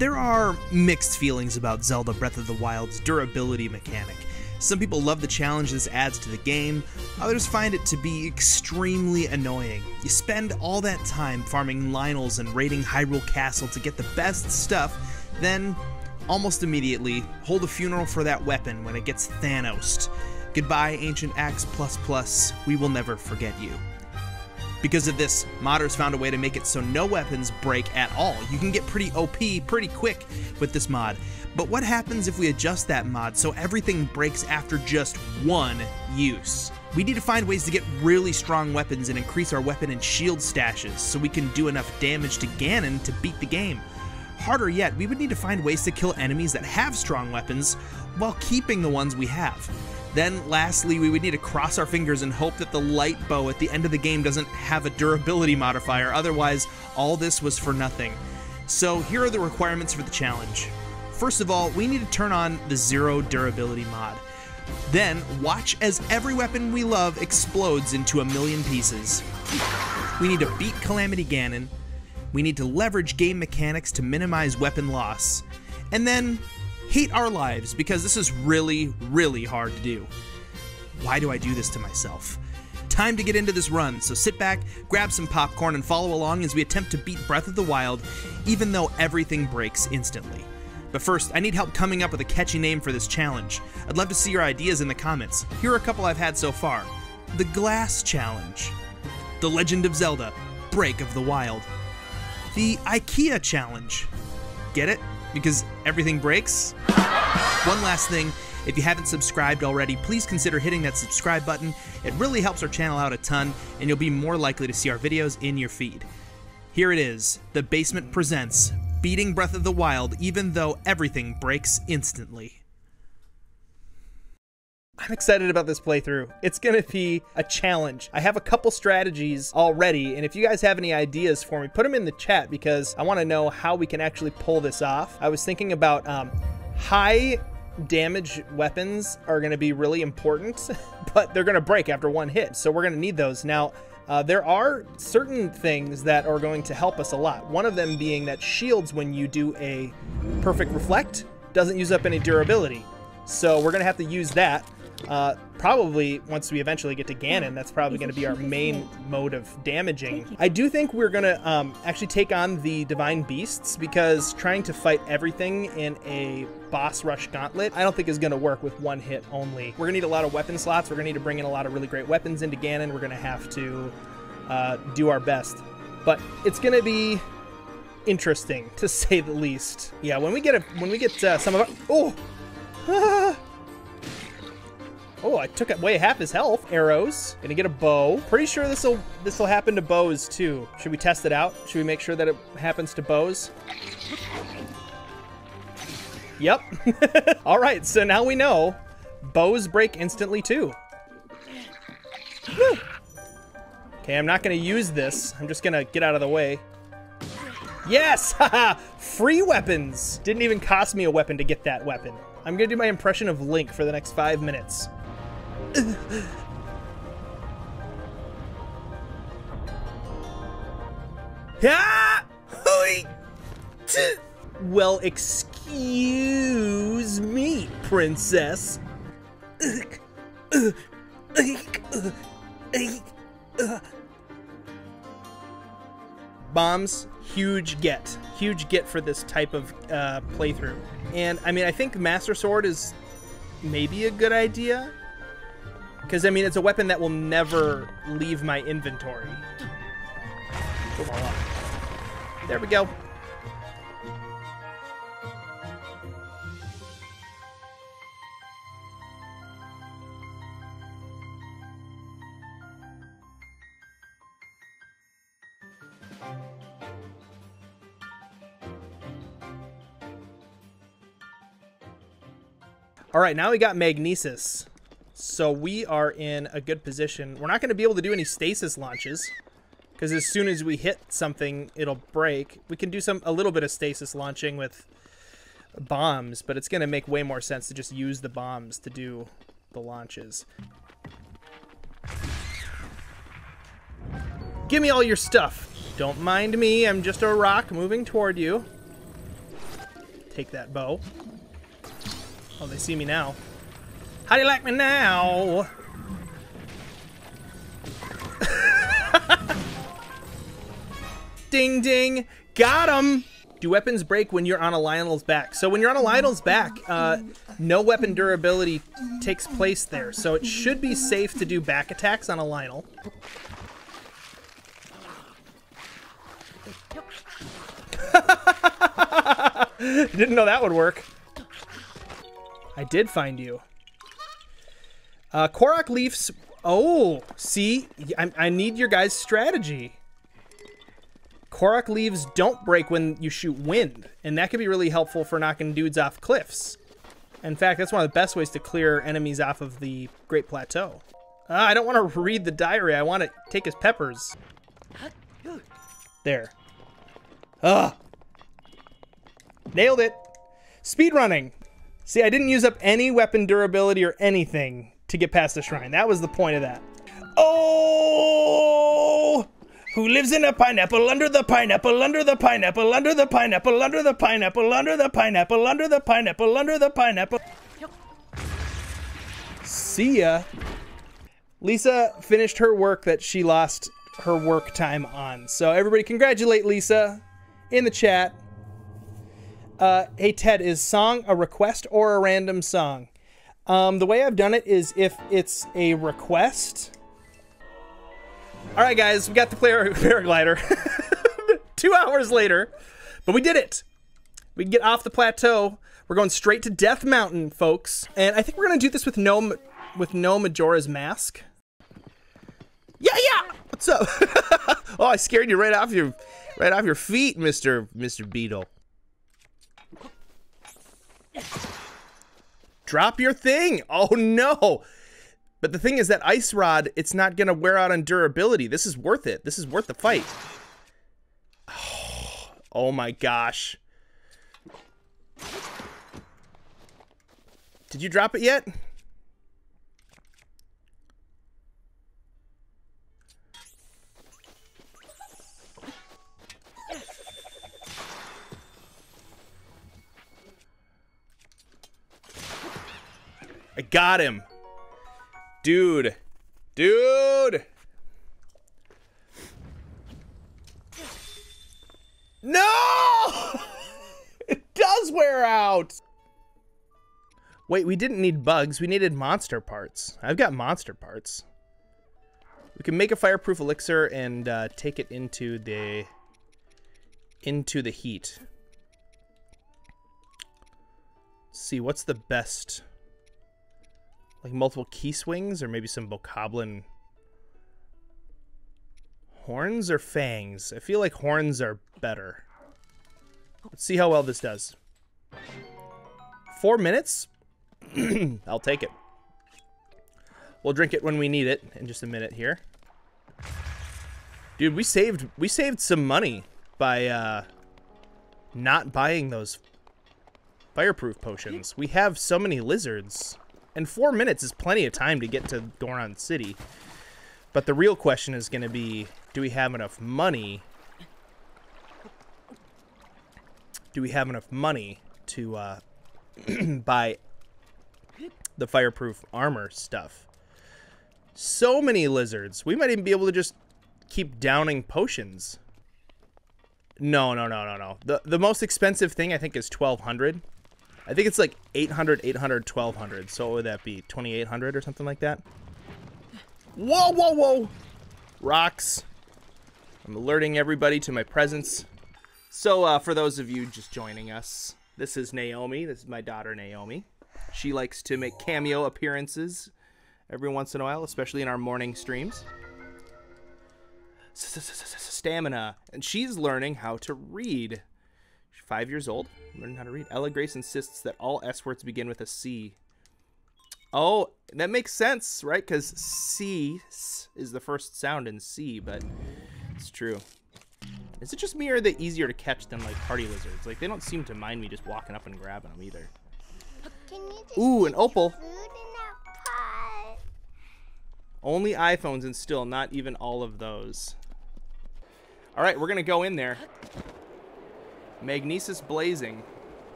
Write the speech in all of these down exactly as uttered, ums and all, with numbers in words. There are mixed feelings about Zelda Breath of the Wild's durability mechanic. Some people love the challenge this adds to the game, others find it to be extremely annoying. You spend all that time farming Lynels and raiding Hyrule Castle to get the best stuff, then, almost immediately, hold a funeral for that weapon when it gets Thanosed. Goodbye, Ancient Axe Plus Plus, we will never forget you. Because of this, modders found a way to make it so no weapons break at all. You can get pretty O P pretty quick with this mod. But what happens if we adjust that mod so everything breaks after just one use? We need to find ways to get really strong weapons and increase our weapon and shield stashes so we can do enough damage to Ganon to beat the game. Harder yet, we would need to find ways to kill enemies that have strong weapons while keeping the ones we have. Then, lastly, we would need to cross our fingers and hope that the light bow at the end of the game doesn't have a durability modifier, otherwise all this was for nothing. So here are the requirements for the challenge. First of all, we need to turn on the zero durability mod. Then, watch as every weapon we love explodes into a million pieces. We need to beat Calamity Ganon. We need to leverage game mechanics to minimize weapon loss. And then, hate our lives, because this is really, really hard to do. Why do I do this to myself? Time to get into this run, so sit back, grab some popcorn, and follow along as we attempt to beat Breath of the Wild, even though everything breaks instantly. But first, I need help coming up with a catchy name for this challenge. I'd love to see your ideas in the comments. Here are a couple I've had so far. The Glass Challenge. The Legend of Zelda: Breath of the Wild. The IKEA Challenge. Get it? Because everything breaks? One last thing, if you haven't subscribed already, please consider hitting that subscribe button. It really helps our channel out a ton, and you'll be more likely to see our videos in your feed. Here it is, The Basement presents, beating Breath of the Wild even though everything breaks instantly. I'm excited about this playthrough. It's gonna be a challenge. I have a couple strategies already, and if you guys have any ideas for me, put them in the chat because I wanna know how we can actually pull this off. I was thinking about um, high damage weapons are gonna be really important, but they're gonna break after one hit, so we're gonna need those. Now, uh, there are certain things that are going to help us a lot. One of them being that shields, when you do a perfect reflect, doesn't use up any durability. So we're gonna have to use that. Uh, probably once we eventually get to Ganon, that's probably going to be our main mode of damaging. I do think we're going to um, actually take on the Divine Beasts, because trying to fight everything in a boss rush gauntlet, I don't think is going to work with one hit only. We're going to need a lot of weapon slots. We're going to need to bring in a lot of really great weapons into Ganon. We're going to have to uh, do our best, but it's going to be interesting to say the least. Yeah, when we get a, when we get uh, some of our oh. Ah! Oh, I took away half his health. Arrows. Gonna get a bow. Pretty sure this'll this'll happen to bows too. Should we test it out? Should we make sure that it happens to bows? Yep. All right, so now we know bows break instantly too. Whew. Okay, I'm not gonna use this. I'm just gonna get out of the way. Yes! Haha! Free weapons! Didn't even cost me a weapon to get that weapon. I'm gonna do my impression of Link for the next five minutes. Well, excuse me, princess. Bombs, huge get. Huge get for this type of uh, playthrough. And I mean, I think Master Sword is maybe a good idea, because I mean, it's a weapon that will never leave my inventory. There we go. All right, now we got Magnesis, so we are in a good position. We're not going to be able to do any stasis launches, because as soon as we hit something, it'll break. We can do some a little bit of stasis launching with bombs, but it's going to make way more sense to just use the bombs to do the launches. Give me all your stuff. Don't mind me. I'm just a rock moving toward you. Take that bow. Oh, they see me now. How do you like me now? Ding, ding. Got him. Do weapons break when you're on a Lionel's back? So when you're on a Lionel's back, uh, no weapon durability takes place there. So it should be safe to do back attacks on a Lionel. Didn't know that would work. I did find you. Uh, Korok Leaves. Oh, see? I, I need your guys' strategy. Korok leaves don't break when you shoot wind, and that could be really helpful for knocking dudes off cliffs. In fact, that's one of the best ways to clear enemies off of the Great Plateau. Uh, I don't want to read the diary. I want to take his peppers. There. Ugh. Nailed it. Speedrunning. See, I didn't use up any weapon durability or anything to get past the shrine. That was the point of that. Oh! Who lives in a pineapple under the pineapple under the pineapple under the pineapple under the pineapple under the pineapple under the pineapple under the pineapple. See ya. Lisa finished her work that she lost her work time on. So everybody congratulate Lisa in the chat. Uh, hey Ted, is song a request or a random song? Um, the way I've done it is if it's a request. All right, guys, we got the paraglider two hours later, but we did it. We can get off the plateau. We're going straight to Death Mountain, folks. And I think we're going to do this with no with no Majora's Mask. Yeah, yeah. What's up? Oh, I scared you right off your right off your feet, Mister Mister Beetle. Drop your thing. Oh, no. But the thing is that Ice Rod, it's not going to wear out on durability. This is worth it. This is worth the fight. Oh, oh my gosh. Did you drop it yet? I got him. Dude, dude. No! It does wear out. Wait, we didn't need bugs. We needed monster parts. I've got monster parts. We can make a fireproof elixir and uh, take it into the into the heat. Let's see what's the best. Like multiple key swings or maybe some Bokoblin horns or fangs. I feel like horns are better. Let's see how well this does. Four minutes? I'll take it. We'll drink it when we need it in just a minute here. Dude, we saved we saved some money by uh, not buying those fireproof potions. We have so many lizards. And four minutes is plenty of time to get to Goron City. But the real question is going to be, do we have enough money? Do we have enough money to uh, buy the fireproof armor stuff? So many lizards. We might even be able to just keep downing potions. No, no, no, no, no. The, the most expensive thing I think is twelve hundred. I think it's like eight hundred, eight hundred, twelve hundred. So what would that be? twenty-eight hundred or something like that? Whoa, whoa, whoa! Rocks. I'm alerting everybody to my presence. So uh, for those of you just joining us, this is Naomi. This is my daughter, Naomi. She likes to make cameo appearances every once in a while, especially in our morning streams. Stamina. And she's learning how to read. Five years old, learning how to read. Ella Grace insists that all S words begin with a C. Oh, that makes sense, right? Because C is the first sound in C, but it's true. Is it just me or are they easier to catch than like party lizards? Like they don't seem to mind me just walking up and grabbing them either. Ooh, an opal. Only iPhones and still not even all of those. All right, we're gonna go in there. Magnesis Blazing.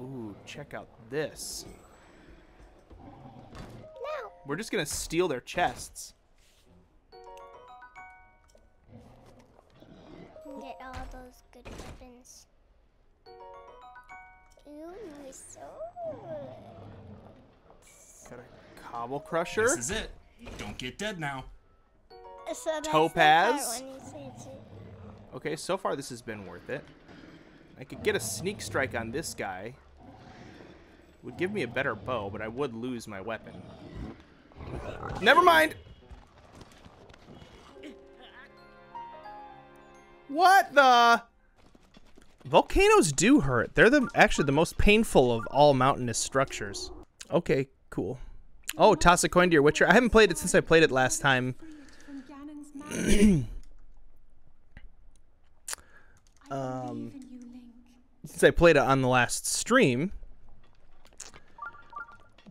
Ooh, check out this. No. We're just gonna steal their chests. Get all those good weapons. Ooh, so good. Got a cobble crusher. This is it. Don't get dead now. So that's Topaz. Okay, so far this has been worth it. I could get a sneak strike on this guy. Would give me a better bow, but I would lose my weapon. Never mind! What the? Volcanoes do hurt. They're the actually the most painful of all mountainous structures. Okay, cool. Oh, toss a coin to your Witcher. I haven't played it since I played it last time. um, since I played it on the last stream.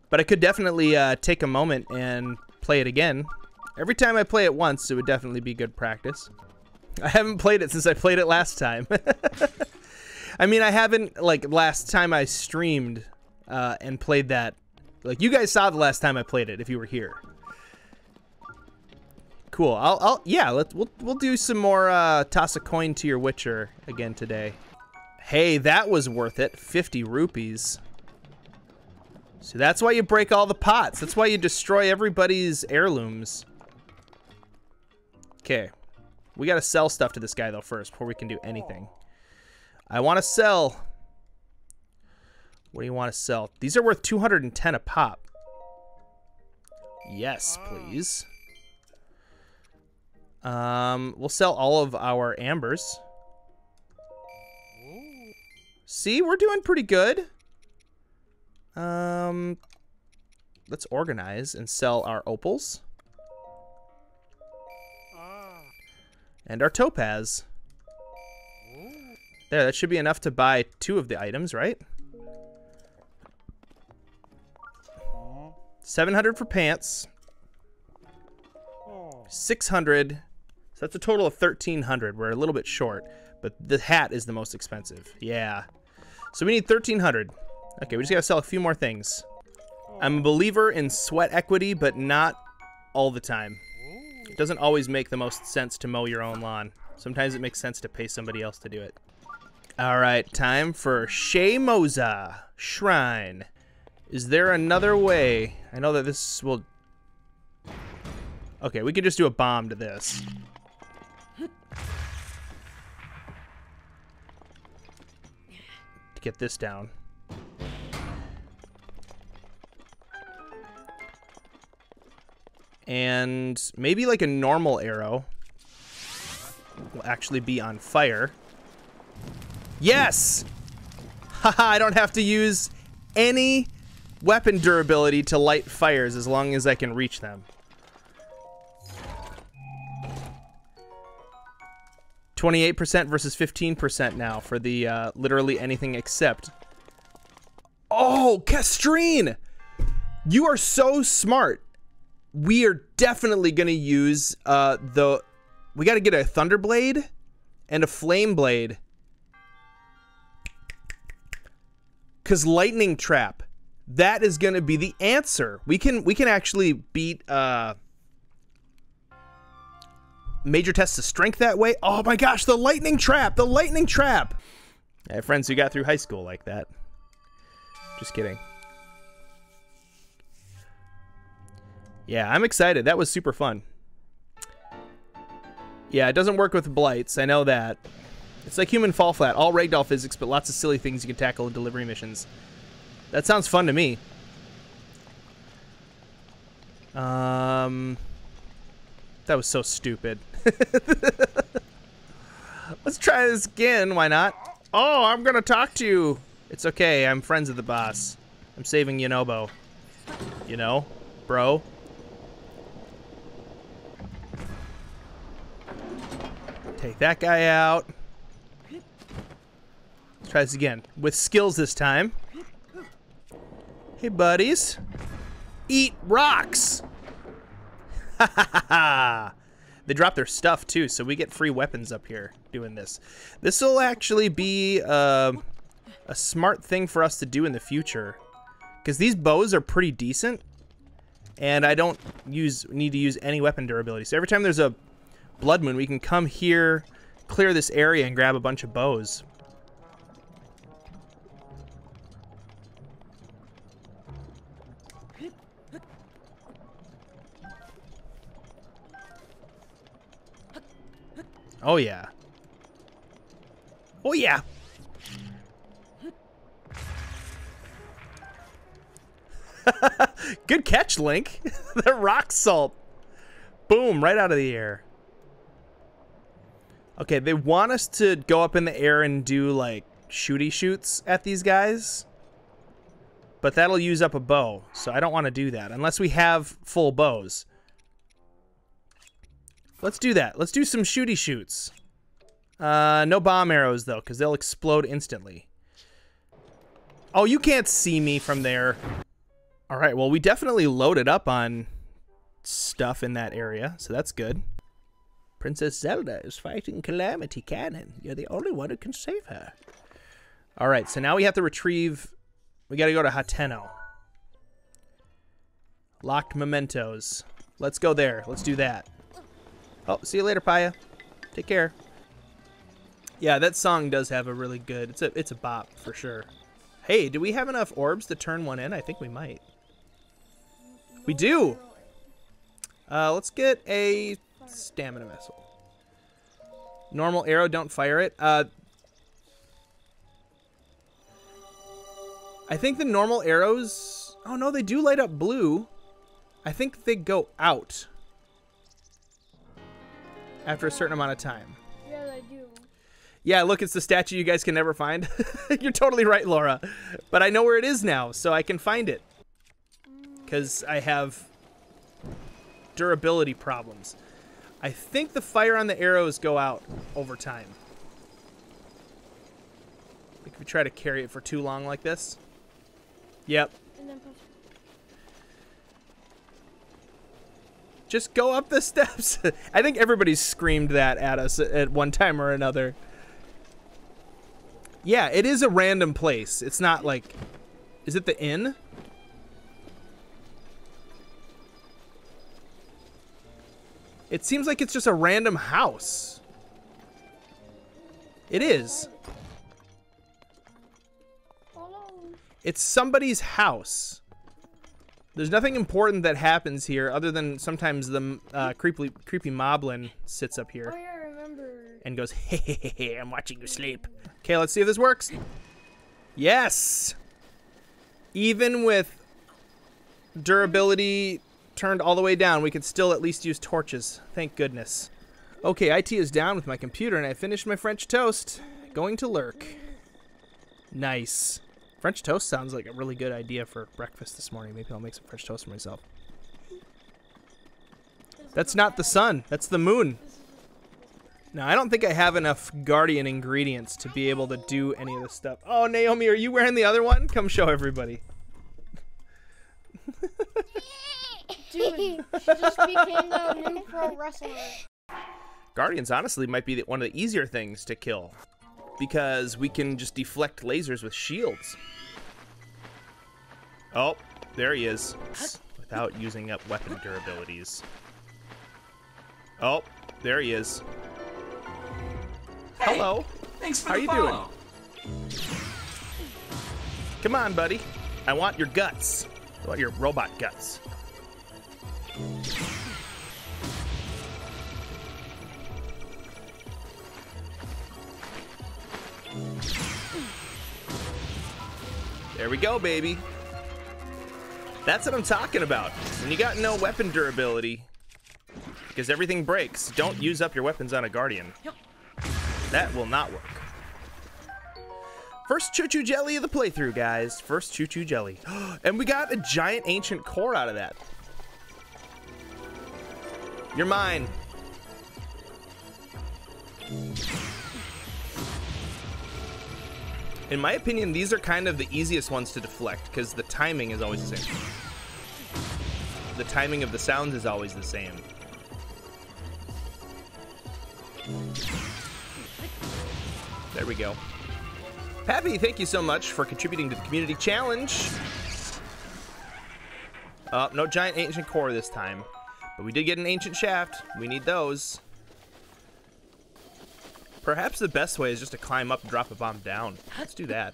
But I could definitely uh, take a moment and play it again. Every time I play it once, it would definitely be good practice. I haven't played it since I played it last time. I mean, I haven't, like, last time I streamed uh, and played that. Like, you guys saw the last time I played it if you were here. Cool. I'll, I'll yeah, let's, we'll, we'll do some more uh, toss a coin to your Witcher again today. Hey, that was worth it. fifty rupees. So that's why you break all the pots. That's why you destroy everybody's heirlooms. Okay. We got to sell stuff to this guy, though, first before we can do anything. I want to sell. What do you want to sell? These are worth two hundred ten a pop. Yes, please. Um, we'll sell all of our ambers. See, we're doing pretty good. Um, let's organize and sell our opals. And our topaz. There, that should be enough to buy two of the items, right? seven hundred for pants. six hundred. So that's a total of thirteen hundred. We're a little bit short, but the hat is the most expensive. Yeah. So we need thirteen hundred. Okay, we just gotta sell a few more things. I'm a believer in sweat equity, but not all the time. It doesn't always make the most sense to mow your own lawn. Sometimes it makes sense to pay somebody else to do it. All right, time for Shemoza Shrine. Is there another way? I know that this will... Okay, we could just do a bomb to this. To get this down. And maybe like a normal arrow will actually be on fire. Yes! Haha, I don't have to use any weapon durability to light fires as long as I can reach them. twenty-eight percent versus fifteen percent now for the uh, literally anything except... Oh, Castrine! You are so smart. We are definitely going to use uh, the... We got to get a Thunderblade and a Flame Blade. Because Lightning Trap, that is going to be the answer. We can we can actually beat uh, Major Tests of Strength that way. Oh my gosh, the Lightning Trap! The Lightning Trap! I have friends who got through high school like that. Just kidding. Yeah, I'm excited. That was super fun. Yeah, it doesn't work with blights. I know that. It's like Human Fall Flat. All ragdoll physics, but lots of silly things you can tackle in delivery missions. That sounds fun to me. Um, that was so stupid. Let's try this again. Why not? Oh, I'm going to talk to you. It's okay. I'm friends with the boss. I'm saving Yunobo. You know, bro. Take that guy out. Let's try this again. With skills this time. Hey, buddies. Eat rocks! Ha ha ha ha! They drop their stuff, too, so we get free weapons up here doing this. This will actually be uh, a smart thing for us to do in the future, because these bows are pretty decent, and I don't use need to use any weapon durability. So every time there's a blood moon, we can come here, clear this area, and grab a bunch of bows. Oh yeah. Oh yeah. Good catch, Link. The rock salt. Boom, right out of the air. Okay, they want us to go up in the air and do like shooty shoots at these guys. But that'll use up a bow, so I don't want to do that unless we have full bows. Let's do that. Let's do some shooty shoots. Uh, no bomb arrows, though, because they'll explode instantly. Oh, you can't see me from there. All right, well, we definitely loaded up on stuff in that area, so that's good. Princess Zelda is fighting Calamity Ganon. You're the only one who can save her. All right, so now we have to retrieve... We got to go to Hateno. Locked mementos. Let's go there. Let's do that. Oh, see you later, Paya. Take care. Yeah, that song does have a really good... It's a, it's a bop, for sure. Hey, do we have enough orbs to turn one in? I think we might. We do! Uh, let's get a stamina vessel. Normal arrow, don't fire it. Uh, I think the normal arrows... Oh, no, they do light up blue. I think they go out after a certain amount of time. Yeah, I do. Yeah, look, it's the statue you guys can never find. You're totally right, Laura. But I know where it is now, so I can find it. Because I have durability problems. I think the fire on the arrows go out over time. Like if we try to carry it for too long like this. Yep. And then push. Just go up the steps. I think everybody screamed that at us at one time or another. Yeah, it is a random place. It's not like... Is it the inn? It seems like it's just a random house. It is. It's somebody's house. There's nothing important that happens here other than sometimes the uh, creepy, creepy Moblin sits up here. Oh, yeah, I remember. And goes, hey, hey, hey, hey, I'm watching you sleep. Okay, let's see if this works. Yes! Even with durability turned all the way down, we could still at least use torches. Thank goodness. Okay, I T is down with my computer, and I finished my French toast. Going to lurk. Nice. French toast sounds like a really good idea for breakfast this morning. Maybe I'll make some French toast for myself. That's not the sun. That's the moon. Now, I don't think I have enough guardian ingredients to be able to do any of this stuff. Oh, Naomi, are you wearing the other one? Come show everybody. Dude, she just became the new pro wrestler. Guardians, honestly, might be one of the easier things to kill, because we can just deflect lasers with shields. Oh, there he is. Without using up weapon durabilities. Oh, there he is. Hey, hello. Thanks for How the you follow. Doing? Come on, buddy. I want your guts. I want your robot guts. There we go, baby. That's what I'm talking about. When you got no weapon durability, because everything breaks, don't use up your weapons on a guardian. That will not work. First choo-choo jelly of the playthrough, guys. First choo-choo jelly. And we got a giant ancient core out of that. You're mine. In my opinion, these are kind of the easiest ones to deflect, because the timing is always the same. The timing of the sounds is always the same. There we go. Pappy, thank you so much for contributing to the community challenge. Uh, no giant ancient core this time. But we did get an ancient shaft. We need those. Perhaps the best way is just to climb up and drop a bomb down. Let's do that.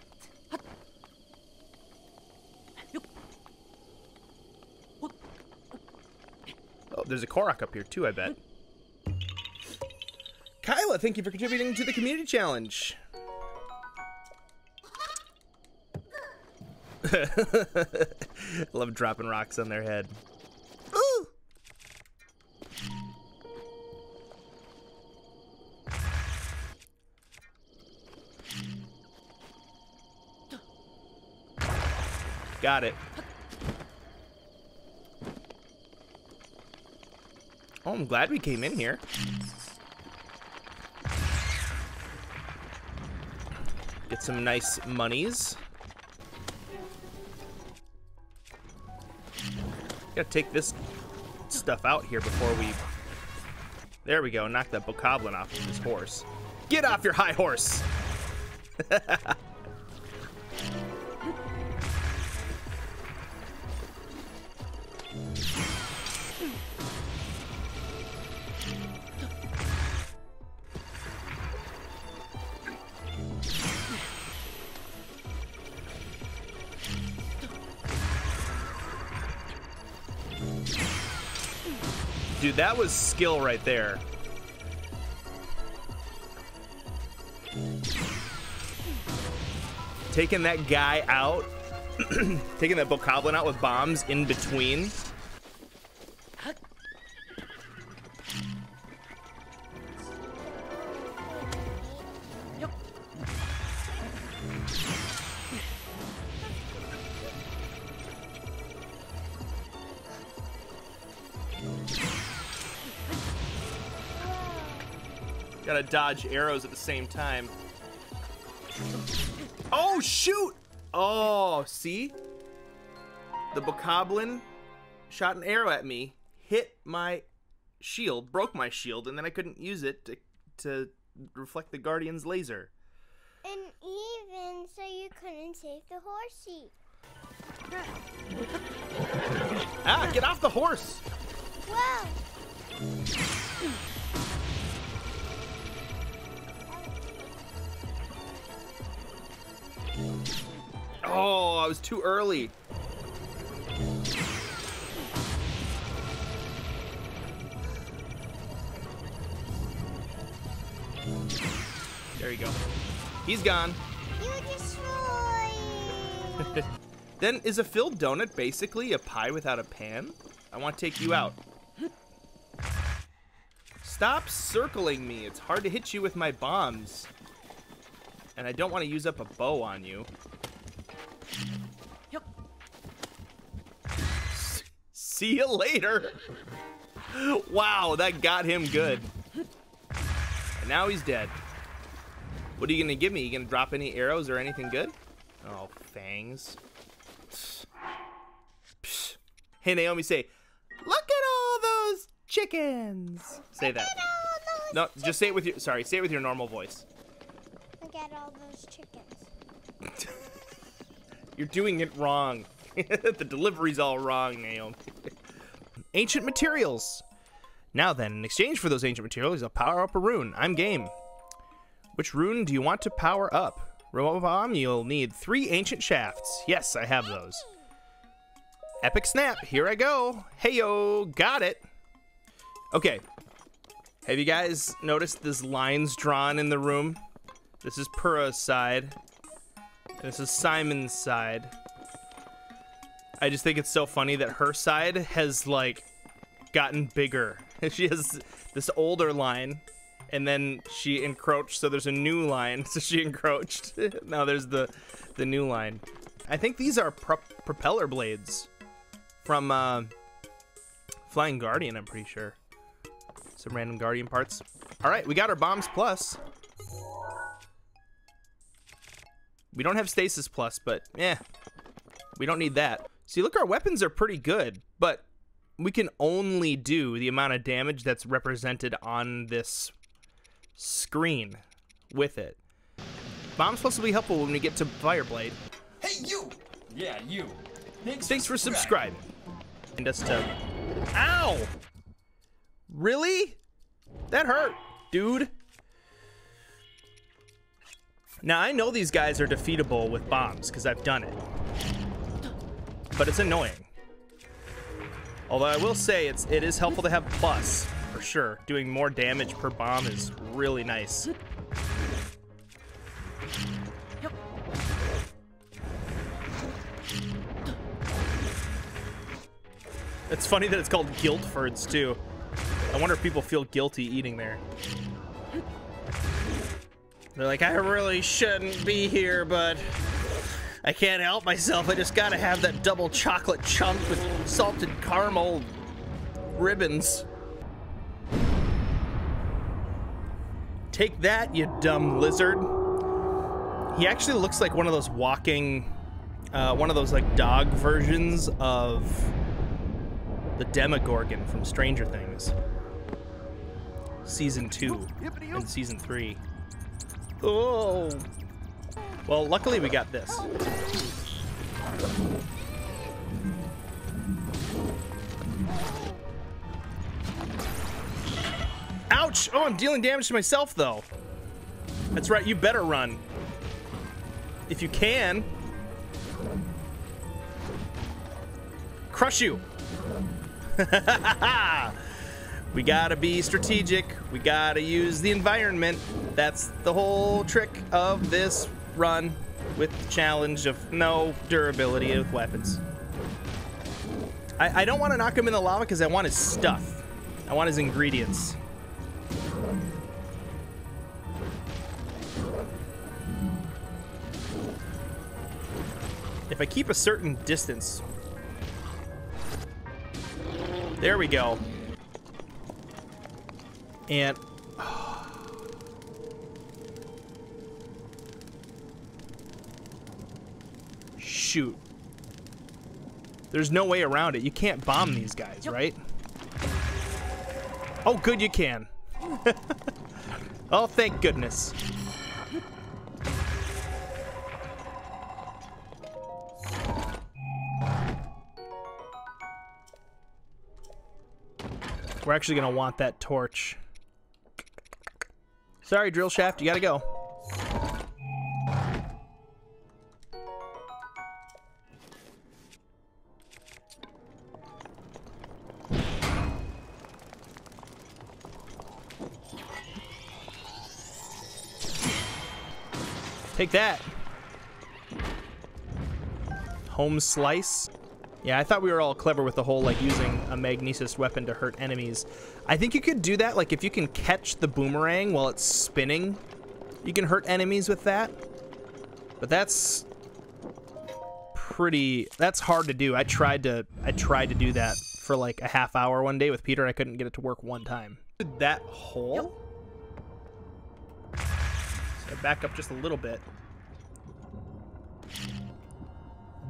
Oh, there's a Korok up here too, I bet. Kyla, thank you for contributing to the community challenge. Love dropping rocks on their head. Ooh. Got it. Oh, I'm glad we came in here. Get some nice monies. Gotta take this stuff out here before we... There we go. Knock that Bokoblin off of his horse. Get off your high horse! Dude, that was skill right there. Taking that guy out, taking that Bokoblin out with bombs in between. Gotta dodge arrows at the same time. Oh, shoot! Oh, see? The Bokoblin shot an arrow at me, hit my shield, broke my shield, and then I couldn't use it to, to reflect the Guardian's laser. And even so, you couldn't save the horsey. Ah, get off the horse! Whoa! Oh, I was too early. There you go. He's gone. You destroyed. Then is a filled donut basically a pie without a pan? I want to take you out. Stop circling me. It's hard to hit you with my bombs. And I don't want to use up a bow on you. Yep. See you later. Wow, that got him good. And now he's dead. What are you gonna give me? You gonna drop any arrows or anything good? Oh, fangs. Psh. Psh. Hey, Naomi, say, look at all those chickens. Say that. Look at all those no, chickens. Just say it with your, sorry, say it with your normal voice. Look at all those chickens. You're doing it wrong. The delivery's all wrong, Naomi. Ancient materials. Now then, in exchange for those ancient materials, I'll power up a rune. I'm game. Which rune do you want to power up? Roam, you'll need three ancient shafts. Yes, I have those. Epic snap. Here I go. Heyo, got it. Okay. Have you guys noticed this lines drawn in the room? This is Pura's side. This is Simon's side. I just think it's so funny that her side has, like, gotten bigger. She has this older line, and then she encroached, so there's a new line. So she encroached. Now there's the, the new line. I think these are pro propeller blades from uh, Flying Guardian, I'm pretty sure. Some random Guardian parts. All right, we got our bombs plus. We don't have stasis plus, but eh, we don't need that. See, look, our weapons are pretty good, but we can only do the amount of damage that's represented on this screen with it. Bomb's supposed to be helpful when we get to Fireblade. Hey, you! Yeah, you. Thanks, Thanks for subscribing. And us to... Ow! Really? That hurt, dude. Now, I know these guys are defeatable with bombs, because I've done it. But it's annoying. Although I will say, it's, it is helpful to have plus, for sure. Doing more damage per bomb is really nice. It's funny that it's called Guiltford's, too. I wonder if people feel guilty eating there. They're like, I really shouldn't be here, but I can't help myself. I just gotta have that double chocolate chunk with salted caramel ribbons. Take that, you dumb lizard. He actually looks like one of those walking, uh, one of those like dog versions of the Demogorgon from Stranger Things. Season two and season three. Oh! Well, luckily we got this. Ouch! Oh, I'm dealing damage to myself, though. That's right, you better run. If you can. Crush you! We gotta be strategic. We gotta use the environment. That's the whole trick of this run, with the challenge of no durability with weapons. I, I don't want to knock him in the lava because I want his stuff. I want his ingredients. If I keep a certain distance. There we go. And oh. Shoot. There's no way around it. You can't bomb these guys, right? Oh, good, you can. Oh, thank goodness. We're actually gonna want that torch. Sorry, drill shaft, you gotta go. Take that. Home slice. Yeah, I thought we were all clever with the whole like using a magnesis weapon to hurt enemies. I think you could do that, like if you can catch the boomerang while it's spinning, you can hurt enemies with that. But that's pretty, that's hard to do. I tried to I tried to do that for like a half hour one day with Peter and I couldn't get it to work one time. That hole? Yep. So back up just a little bit.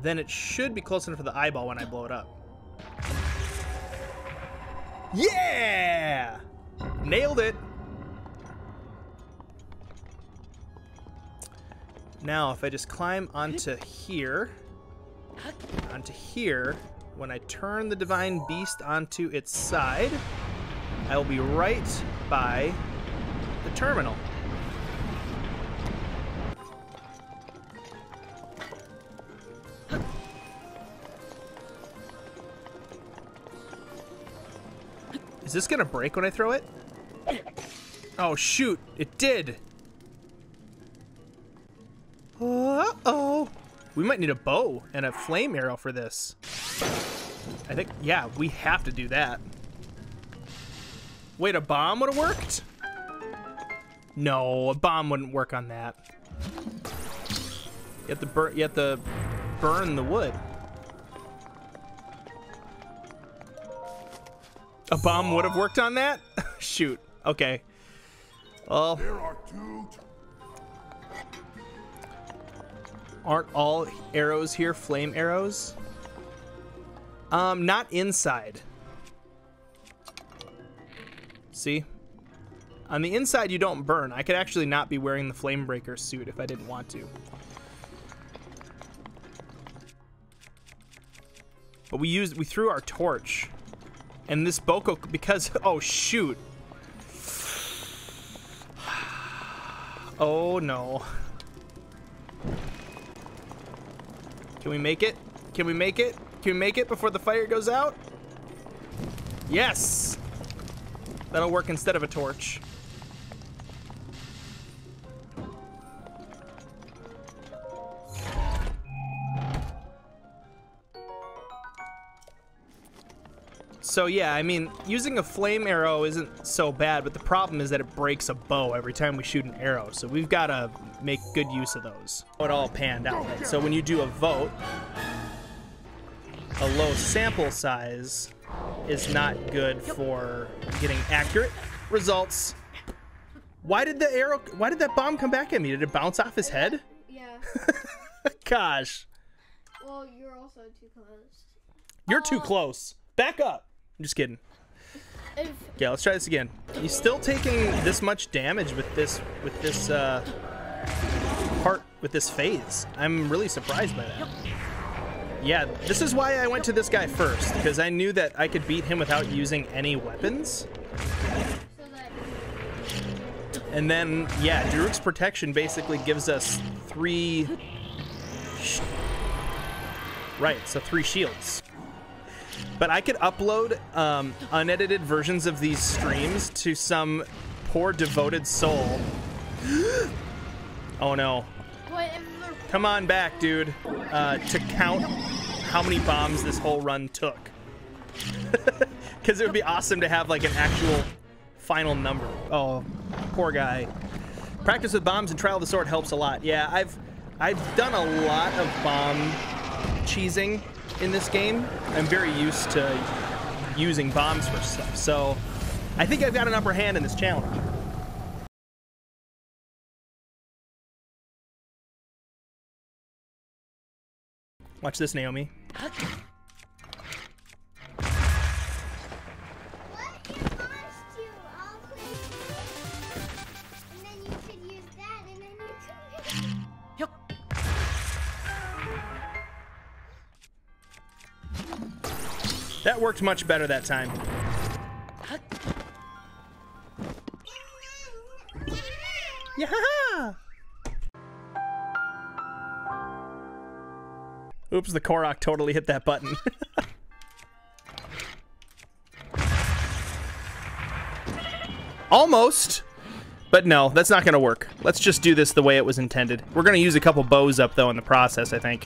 Then it should be close enough for the eyeball when I blow it up. Yeah! Nailed it! Now, if I just climb onto here, onto here, when I turn the Divine Beast onto its side, I will be right by the terminal. Is this gonna break when I throw it? Oh shoot, it did! Uh-oh! We might need a bow and a flame arrow for this. I think, yeah, we have to do that. Wait, a bomb would've worked? No, a bomb wouldn't work on that. You have to burn, you have to burn the wood. A bomb would have worked on that? Shoot. Okay. Well, there are two. Aren't all arrows here flame arrows? Um, not inside. See? On the inside, you don't burn. I could actually not be wearing the Flamebreaker suit if I didn't want to. But we used, we threw our torch. And this Boko, because, oh shoot. Oh no. Can we make it? Can we make it? Can we make it before the fire goes out? Yes! That'll work instead of a torch. So yeah, I mean, using a flame arrow isn't so bad, but the problem is that it breaks a bow every time we shoot an arrow, so we've got to make good use of those. It all panned out. So when you do a vote, a low sample size is not good for getting accurate results. Why did the arrow, why did that bomb come back at me? Did it bounce off his head? Yeah. Gosh. Well, you're also too close. You're too close. Back up. I'm just kidding. Yeah, let's try this again. He's still taking this much damage with this with this uh, part with this phase. I'm really surprised by that. Yeah, this is why I went to this guy first, because I knew that I could beat him without using any weapons. And then, yeah, Daruk's protection basically gives us three. Right, so three shields. But I could upload um, unedited versions of these streams to some poor devoted soul. Oh no. Come on back, dude. Uh, to count how many bombs this whole run took. Because it would be awesome to have like an actual final number. Oh, poor guy. Practice with bombs and trial of the sword helps a lot. Yeah, I've, I've done a lot of bomb cheesing in this game. I'm very used to using bombs for stuff, so I think I've got an upper hand in this challenge. Watch this, Naomi. That worked much better that time. Yeah! Oops, the Korok totally hit that button. Almost! But no, that's not gonna work. Let's just do this the way it was intended. We're gonna use a couple bows up, though, in the process, I think.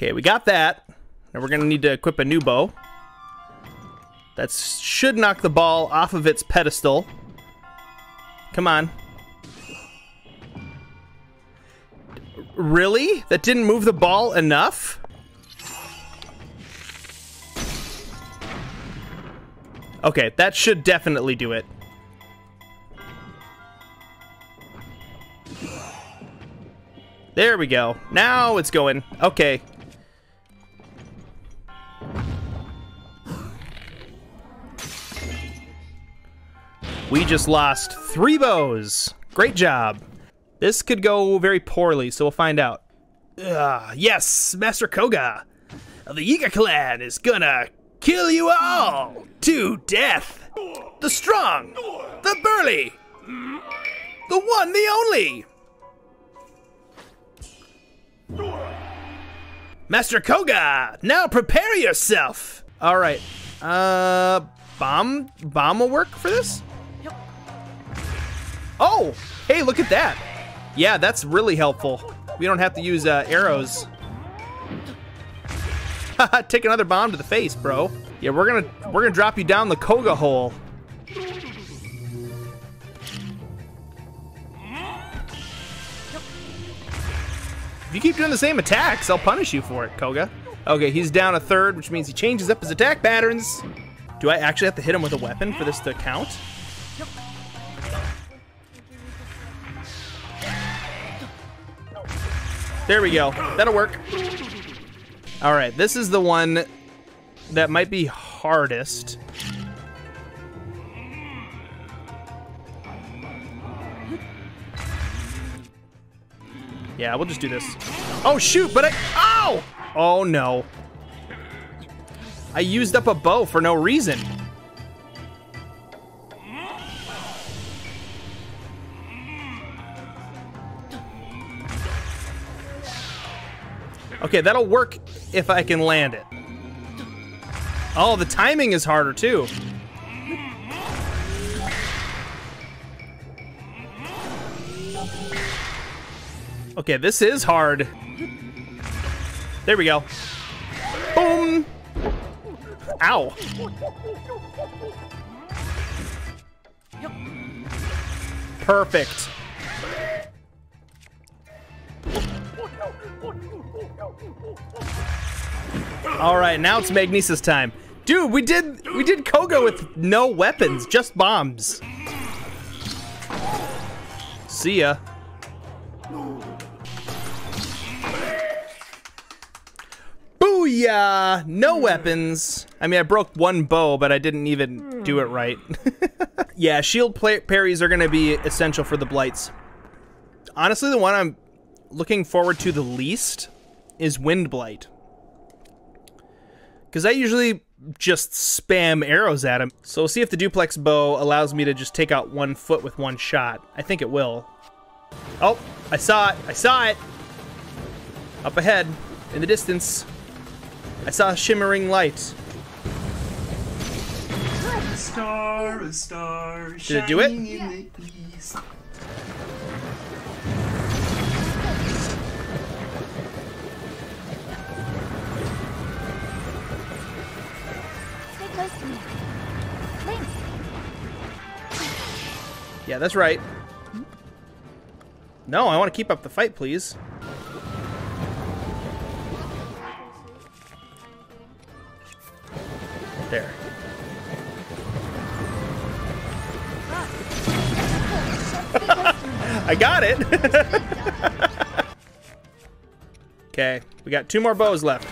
Okay, we got that. Now we're gonna need to equip a new bow. That should knock the ball off of its pedestal. Come on. Really? That didn't move the ball enough? Okay, that should definitely do it. There we go. Now it's going. Okay. We just lost three bows. Great job. This could go very poorly, so we'll find out. Uh, yes, Master Koga of the Yiga Clan is gonna kill you all to death. The strong, the burly, the one, the only. Master Koga, now prepare yourself. All right, uh, bomb, bomb will work for this? Oh, hey, look at that. Yeah, that's really helpful. We don't have to use uh, arrows. Haha, take another bomb to the face, bro. Yeah, we're gonna we're gonna drop you down the Koga hole. If you keep doing the same attacks, I'll punish you for it, Koga. Okay, he's down a third, which means he changes up his attack patterns. Do I actually have to hit him with a weapon for this to count? There we go. That'll work. All right, this is the one that might be hardest. Yeah, we'll just do this. Oh, shoot, but I... Ow! Oh, no. I used up a bow for no reason. Okay, that'll work if I can land it. Oh, the timing is harder, too. Okay, this is hard. There we go. Boom! Ow. Perfect. All right, now it's Magnesis time. Dude, we did we did Koga with no weapons, just bombs. See ya. Yeah, no weapons. I mean, I broke one bow, but I didn't even do it right. Yeah, shield parries are going to be essential for the blights. Honestly, the one I'm looking forward to the least is Wind Blight. Because I usually just spam arrows at him. So we'll see if the duplex bow allows me to just take out one foot with one shot. I think it will. Oh, I saw it. I saw it. Up ahead in the distance. I saw a shimmering light. A star, a star. Did it do it? Yeah. Yeah, that's right. No, I want to keep up the fight, please. There. I got it. Okay, we got two more bows left.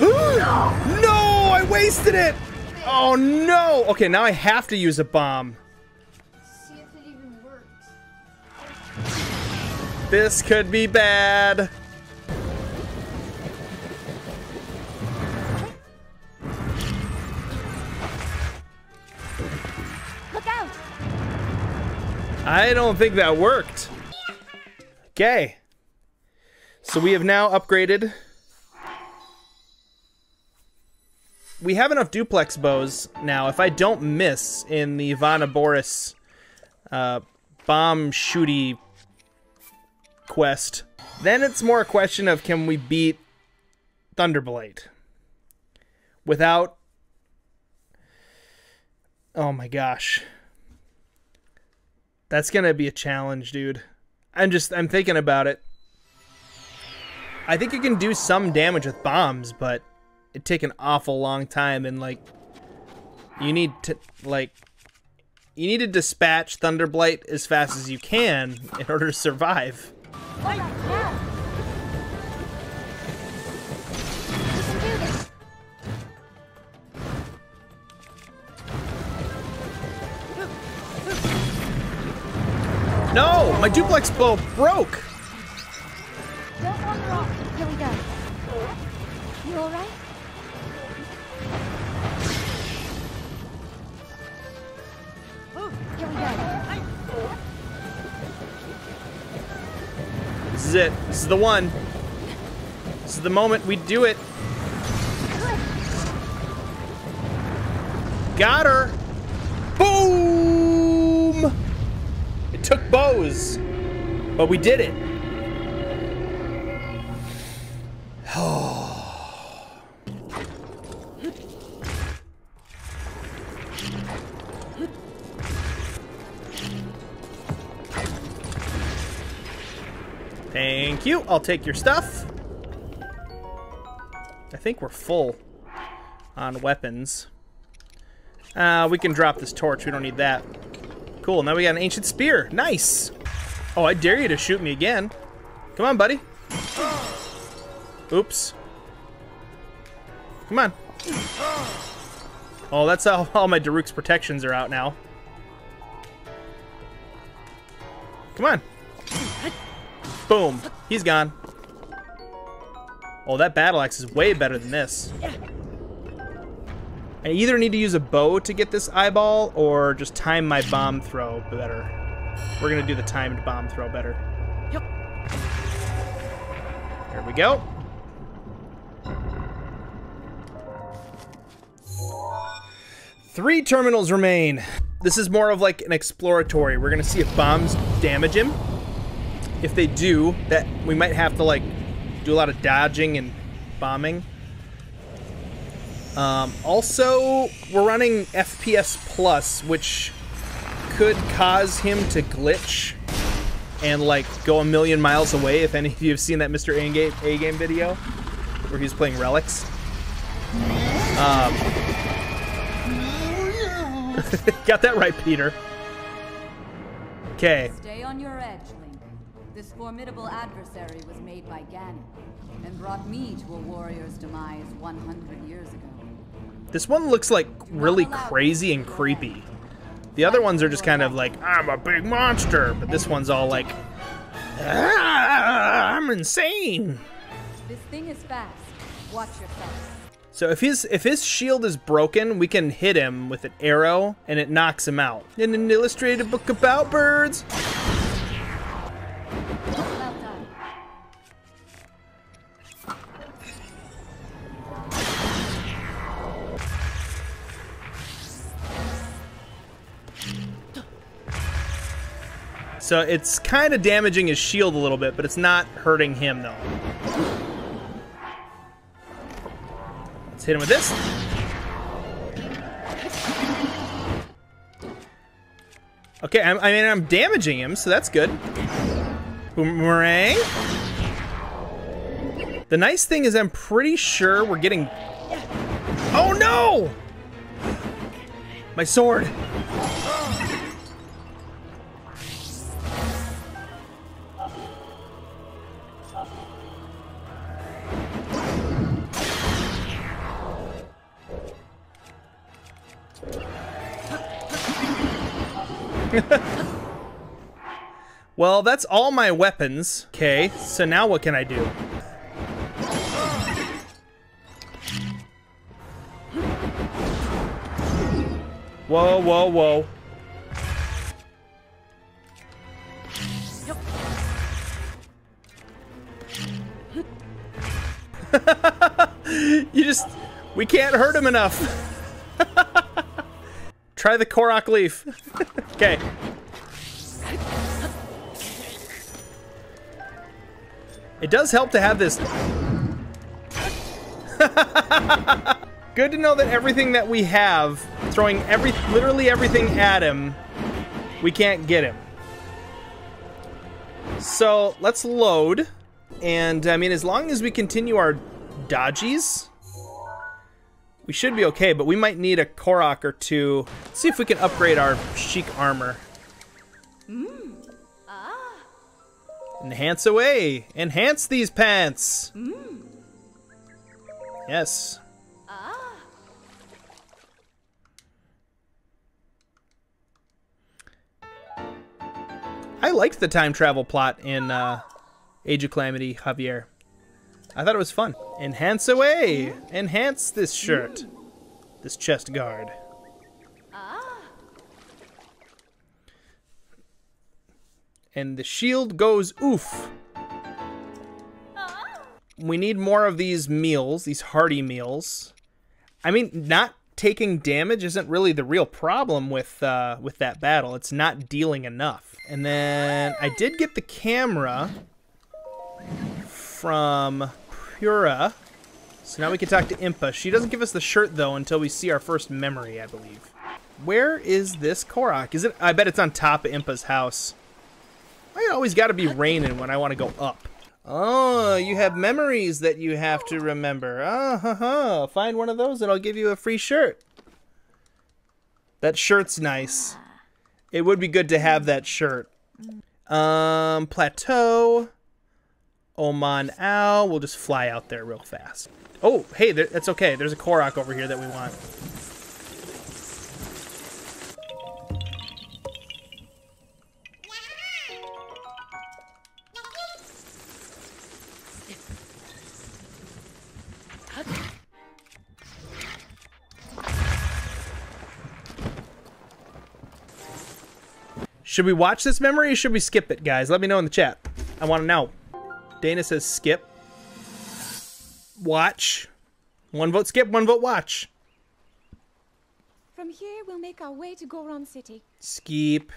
No, I wasted it. Oh no. Okay, now I have to use a bomb. This could be bad. Look out! I don't think that worked. Okay. So we have now upgraded. We have enough duplex bows now. If I don't miss in the Vah Naboris uh, bomb shooty quest, then it's more a question of can we beat Thunderblight without, oh my gosh, that's gonna be a challenge, dude. I'm just I'm thinking about it. I think you can do some damage with bombs, but it'd take an awful long time, and like you need to like you need to dispatch Thunderblight as fast as you can in order to survive. No, my duplex bow broke. Don't want rock. Here we go. You all right? Oh, here we go. This is it. This is the one. This is the moment we do it. Got her. Boom! It took bows, but we did it. Thank you. I'll take your stuff. I think we're full on weapons. Uh, we can drop this torch. We don't need that. Cool, now we got an ancient spear. Nice. Oh, I dare you to shoot me again. Come on, buddy. Oops. Come on. Oh, that's how all my Daruk's protections are out now. Come on. Boom. He's gone. Oh, that battle axe is way better than this. I either need to use a bow to get this eyeball or just time my bomb throw better. We're going to do the timed bomb throw better. Yep. There we go. Three terminals remain. This is more of like an exploratory. We're going to see if bombs damage him. If they do, that we might have to like do a lot of dodging and bombing. Um, also, we're running F P S plus, which could cause him to glitch and like go a million miles away. If any of you have seen that Mister A game video where he's playing Relics, um, got that right, Peter. Okay. Stay on your edge, Link. This formidable adversary was made by Ganon and brought me to a warrior's demise one hundred years ago. This one looks like really crazy and creepy. The other ones are just kind of like, I'm a big monster, but this one's all like, ah, I'm insane. This thing is fast. Watch your face. So if his if his shield is broken, we can hit him with an arrow and it knocks him out. In an illustrated book about birds. So it's kind of damaging his shield a little bit, but it's not hurting him, though. Let's hit him with this. Okay, I'm, I mean, I'm damaging him, so that's good. Boomerang. The nice thing is I'm pretty sure we're getting... Oh, no! My sword. Well, that's all my weapons. Okay, so now what can I do? Whoa, whoa, whoa. You just... We can't hurt him enough. Try the Korok leaf. Okay. It does help to have this. Good to know that everything that we have, throwing every, literally everything at him, we can't get him. So let's load. And I mean, as long as we continue our dodgies, we should be okay, but we might need a Korok or two. Let's see if we can upgrade our chic armor. Mm. Ah. Enhance away. Enhance these pants. Mm. Yes. Ah. I liked the time travel plot in uh, Age of Calamity, Javier. I thought it was fun. Enhance away! Enhance this shirt. This chest guard. Ah. And the shield goes oof. Ah. We need more of these meals, these hearty meals. I mean, not taking damage isn't really the real problem with uh, with that battle. It's not dealing enough. And then I did get the camera from Pura. So now we can talk to Impa. She doesn't give us the shirt though until we see our first memory, I believe. Where is this Korok? Is it? I bet it's on top of Impa's house. I always got to be raining when I want to go up. Oh, you have memories that you have to remember. Ah, ha, ha. Find one of those and I'll give you a free shirt. That shirt's nice. It would be good to have that shirt. Um, Plateau. Oman-ow. We'll just fly out there real fast. Oh, hey, there, that's okay. There's a Korok over here that we want. Should we watch this memory or should we skip it, guys? Let me know in the chat. I want to know. Dana says skip. Watch. One vote skip, one vote watch. From here, we'll make our way to Goron City. Skip.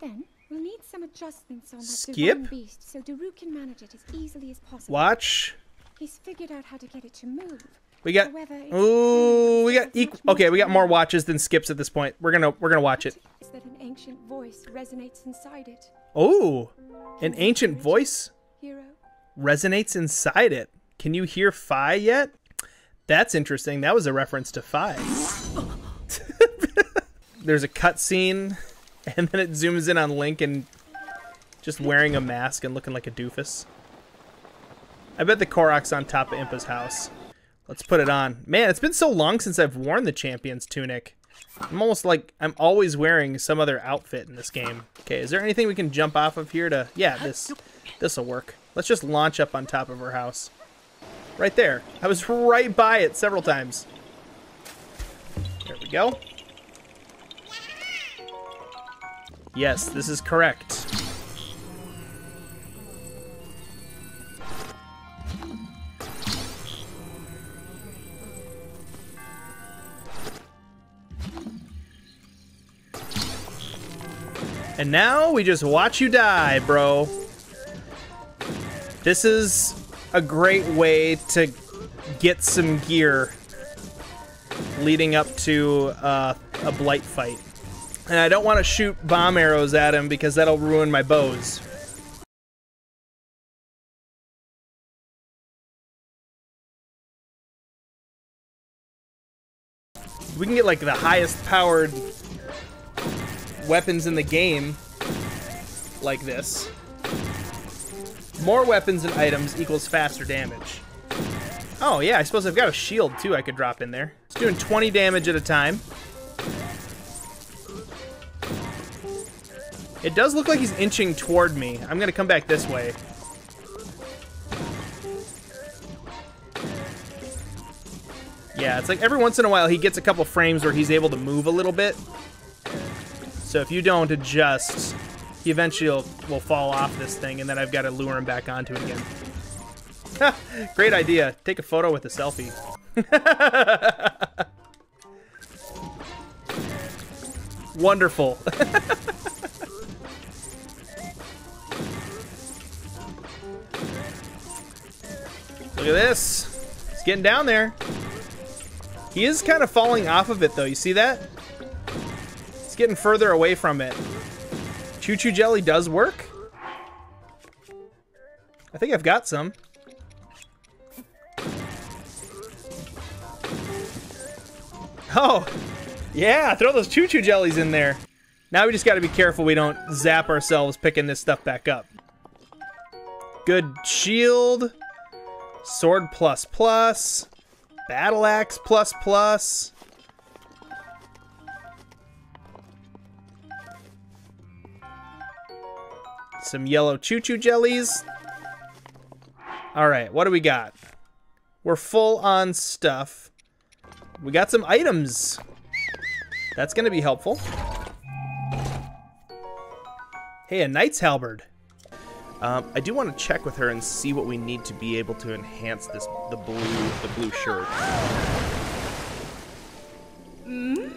Then, we'll need some adjustments on that skip. Divine beast so Daru can manage it as easily as possible. Watch. He's figured out how to get it to move. We got... However, ooh, we got... Equal, okay, we got more watches than skips at this point. We're gonna, we're gonna watch it. Is that an ancient voice resonates inside it? Oh, an ancient voice Hero. resonates inside it. Can you hear Fi yet? That's interesting. That was a reference to Fi. There's a cutscene, and then it zooms in on Link and just wearing a mask and looking like a doofus. I bet the Korok's on top of Impa's house. Let's put it on. Man, it's been so long since I've worn the champion's tunic. I'm almost like I'm always wearing some other outfit in this game. Okay, is there anything we can jump off of here to... Yeah, this this'll work. Let's just launch up on top of her house. Right there. I was right by it several times. There we go. Yes, this is correct. And now we just watch you die, bro. This is a great way to get some gear leading up to uh, a blight fight. And I don't want to shoot bomb arrows at him because that'll ruin my bows. We can get like the highest powered weapons in the game like this. More weapons and items equals faster damage. Oh yeah, I suppose I've got a shield too I could drop in there. It's doing twenty damage at a time. It does look like he's inching toward me. I'm gonna come back this way. Yeah, it's like every once in a while he gets a couple frames where he's able to move a little bit. So if you don't adjust, he eventually will, will fall off this thing, and then I've got to lure him back onto it again. Ha! Great idea. Take a photo with a selfie. Wonderful. Look at this. He's getting down there. He is kind of falling off of it, though. You see that? Getting further away from it. Choo Choo Jelly does work. I think I've got some. Oh, yeah, throw those Choo Choo Jellies in there. Now we just gotta be careful we don't zap ourselves picking this stuff back up. Good shield. Sword plus plus. Battle axe plus plus. Some yellow choo-choo jellies. All right, what do we got? We're full on stuff. We got some items. That's gonna be helpful. Hey, a knight's halberd. Um, I do want to check with her and see what we need to be able to enhance this the blue the blue shirt. Mm.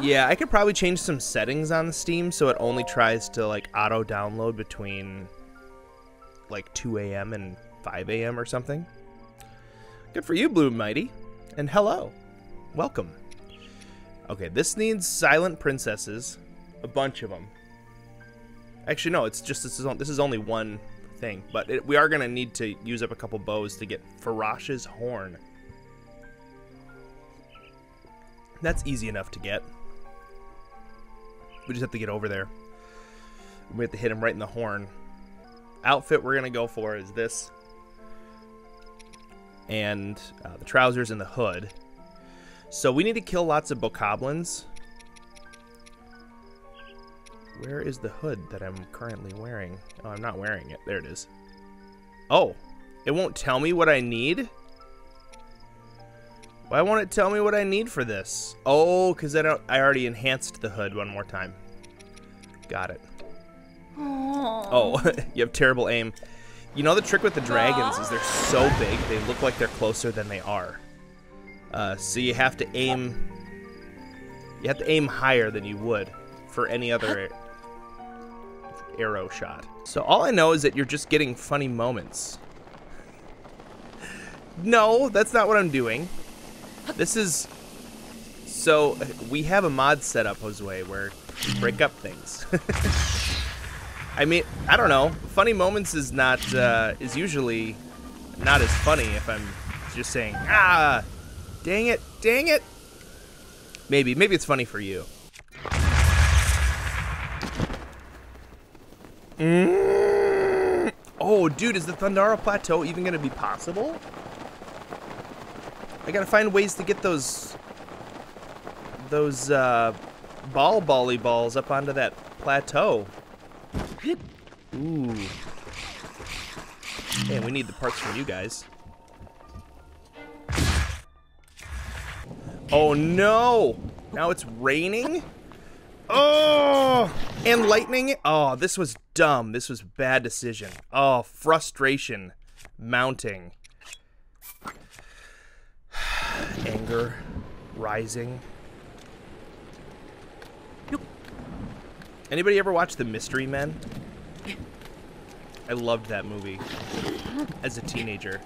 Yeah, I could probably change some settings on Steam so it only tries to like auto download between like two A M and five A M or something. Good for you, Blue Mighty. And hello. Welcome. Okay, this needs silent princesses, a bunch of them. Actually, no, it's just this is on, this is only one thing, but it, we are going to need to use up a couple bows to get Farash's horn. that's easy enough to get. We just have to get over there. We have to hit him right in the horn. Outfit we're going to go for is this. And uh, the trousers and the hood. So we need to kill lots of Bokoblins. Where is the hood that I'm currently wearing? Oh, I'm not wearing it. There it is. Oh, it won't tell me what I need? Why won't it tell me what I need for this? Oh, because I, I already enhanced the hood one more time. Got it. Aww. Oh, you have terrible aim. You know the trick with the dragons is they're so big, they look like they're closer than they are. Uh, so you have to aim... You have to aim higher than you would for any other arrow shot. So all I know is that you're just getting funny moments. No, that's not what I'm doing. This is... So, we have a mod set up, Josue, where you break up things. I mean, I don't know. Funny moments is not, uh, is usually not as funny if I'm just saying, ah, dang it, dang it. Maybe, maybe it's funny for you. Mm. Oh, dude, is the Thundara Plateau even going to be possible? I gotta find ways to get those, those, uh, ball volley balls up onto that plateau. Ooh. Man, we need the parts from you guys. Oh no! Now it's raining? Oh! And lightning? Oh, this was dumb. This was a bad decision. Oh, frustration mounting. Anger rising. Anybody ever watch The Mystery Men? I loved that movie as a teenager.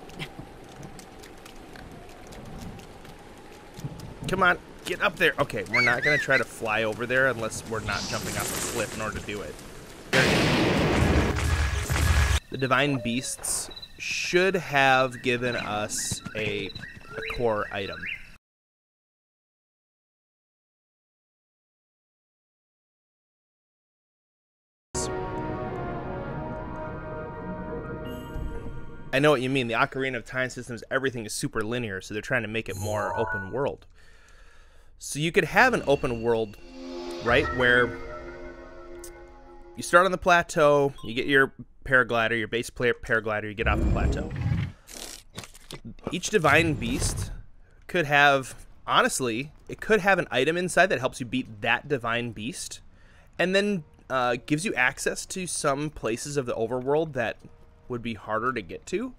Come on, get up there. Okay, we're not gonna try to fly over there unless we're not jumping off a cliff in order to do it. The Divine Beasts should have given us a A core item. I know what you mean. The Ocarina of Time systems, everything is super linear, so they're trying to make it more open world. So you could have an open world, right, where you start on the plateau, you get your paraglider, your base player paraglider, you get off the plateau. Each divine beast could have, honestly, it could have an item inside that helps you beat that divine beast, and then uh, gives you access to some places of the overworld that would be harder to get to,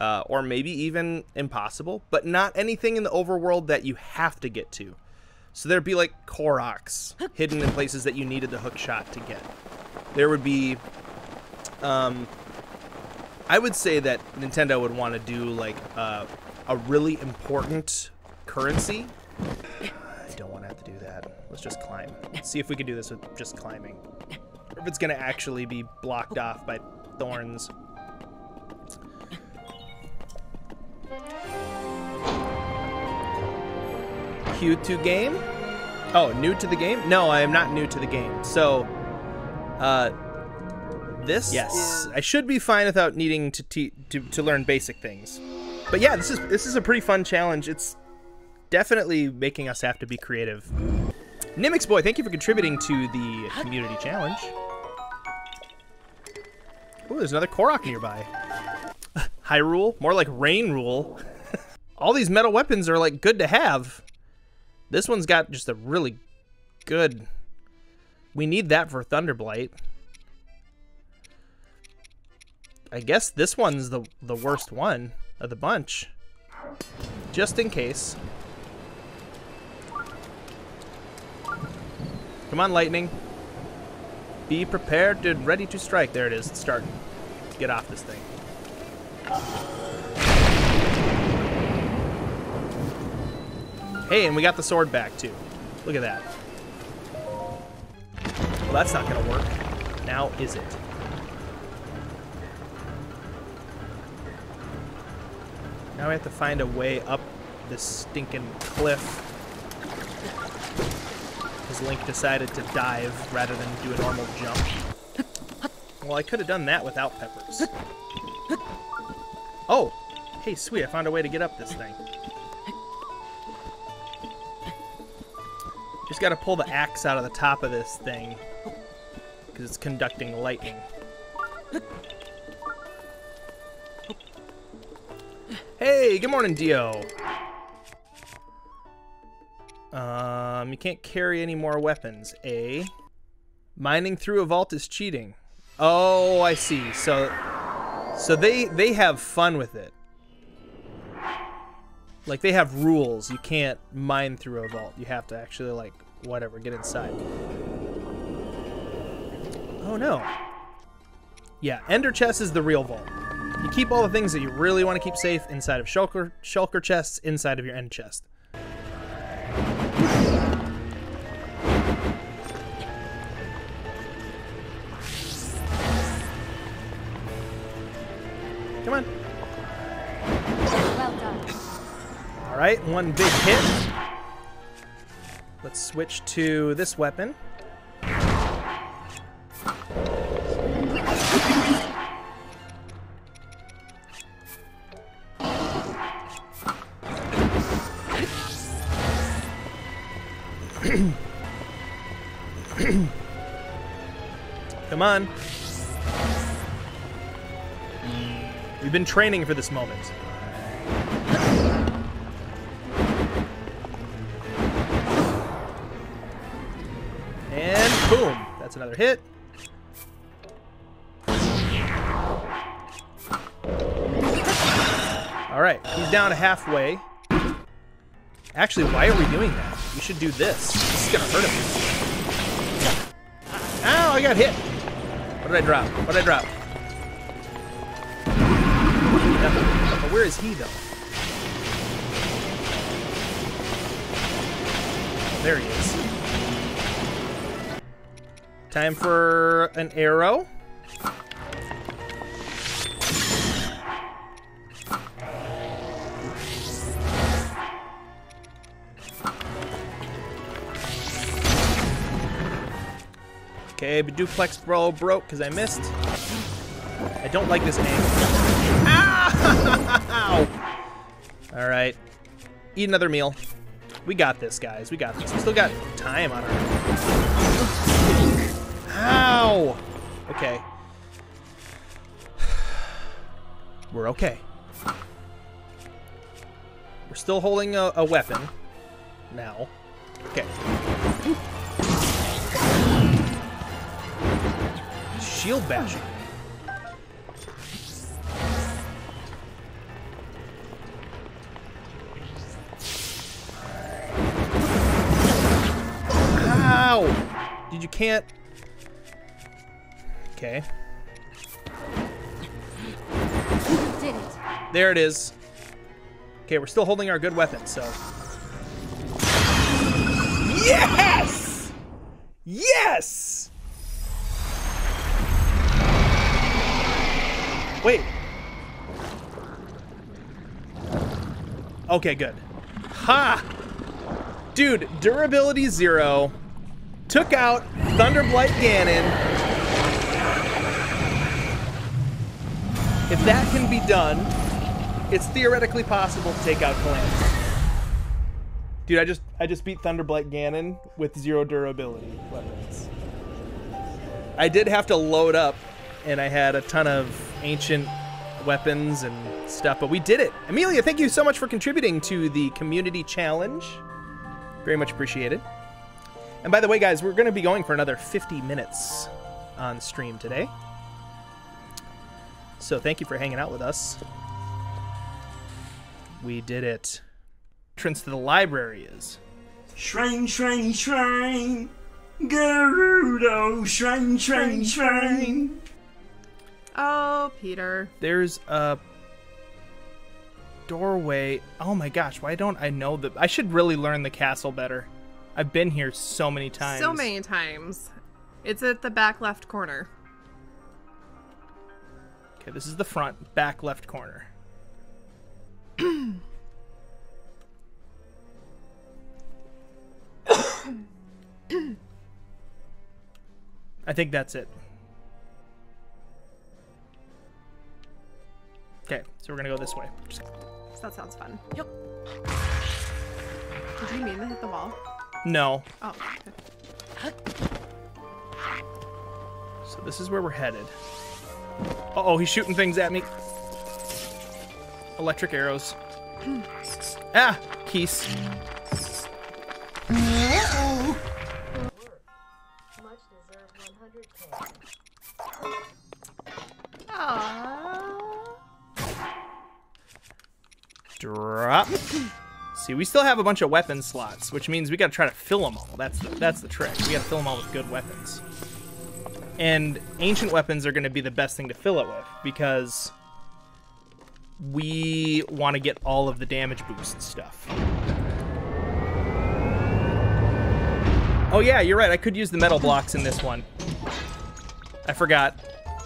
uh, or maybe even impossible, but not anything in the overworld that you have to get to. So there'd be like Koroks hidden in places that you needed the hook shot to get. There would be... Um, I would say that Nintendo would want to do, like, uh, a really important currency. I don't want to have to do that. Let's just climb. Let's see if we can do this with just climbing. Or if it's going to actually be blocked off by thorns. Q two game? Oh, new to the game? No, I am not new to the game. So, uh... This yes, I should be fine without needing to, te to to learn basic things. But yeah, this is this is a pretty fun challenge. It's definitely making us have to be creative. Nimix Boy, thank you for contributing to the community challenge. Ooh, there's another Korok nearby. Hyrule, more like Rain Rule. All these metal weapons are like good to have. This one's got just a really good. We need that for Thunderblight. I guess this one's the the worst one of the bunch. Just in case. Come on, lightning. Be prepared and ready to strike. There it is. It's starting. Get off this thing. Hey, and we got the sword back, too. Look at that. Well, that's not going to work. Now is it? Now we have to find a way up this stinking cliff. Because Link decided to dive rather than do a normal jump. Well, I could have done that without peppers. Oh! Hey, sweet, I found a way to get up this thing. Just gotta pull the axe out of the top of this thing. Because it's conducting lightning. Hey, good morning, Dio. Um, you can't carry any more weapons, eh? Mining through a vault is cheating. Oh, I see. So, so they they have fun with it. Like they have rules. You can't mine through a vault. You have to actually like whatever get inside. Oh no. Yeah, Ender Chest is the real vault. You keep all the things that you really want to keep safe inside of shulker, shulker chests, inside of your end chest. Come on. Well done. All right, one big hit. Let's switch to this weapon. Come on. We've been training for this moment. And boom. That's another hit. Alright, he's down to halfway. Actually, why are we doing that? We should do this. This is gonna hurt him. Ow, I got hit. What did I drop? What did I drop? Nothing. But where is he, though? Oh, there he is. Time for an arrow. Okay, but duplex bro broke because I missed. I don't like this angle. Ow! All right, eat another meal. We got this, guys. We got this. We still got time on our. Ow! Okay. We're okay. We're still holding a, a weapon now. Okay. Shield bashing. Ow! Dude, you can't. Okay. Did it. There it is. Okay, we're still holding our good weapon, so. Yes! Yes! Wait. Okay, good. Ha! Dude, durability zero. Took out Thunderblight Ganon. If that can be done, it's theoretically possible to take out Calamity. Dude, I just I just beat Thunderblight Ganon with zero durability weapons. I did have to load up, and I had a ton of ancient weapons and stuff, but we did it. Amelia, thank you so much for contributing to the community challenge. Very much appreciated. And by the way, guys, we're going to be going for another fifty minutes on stream today. So thank you for hanging out with us. We did it. Entrance to the library is Shrine, Shrine, Shrine. Gerudo, Shrine, Shrine, Shrine. Oh, Peter. There's a doorway. Oh my gosh, why don't I know the... I should really learn the castle better. I've been here so many times. So many times. It's at the back left corner. Okay, this is the front, back left corner. I think that's it. Okay, so we're gonna go this way. So that sounds fun. Yep. Did you mean to hit the wall? No. Oh. Okay. So this is where we're headed. Uh oh, he's shooting things at me. Electric arrows. Ah, keys. Uh-oh. Drop. See, we still have a bunch of weapon slots, which means we gotta try to fill them all. That's the, that's the trick. We gotta fill them all with good weapons. And ancient weapons are gonna be the best thing to fill it with, because we wanna get all of the damage boost stuff. Oh yeah, you're right, I could use the metal blocks in this one. I forgot.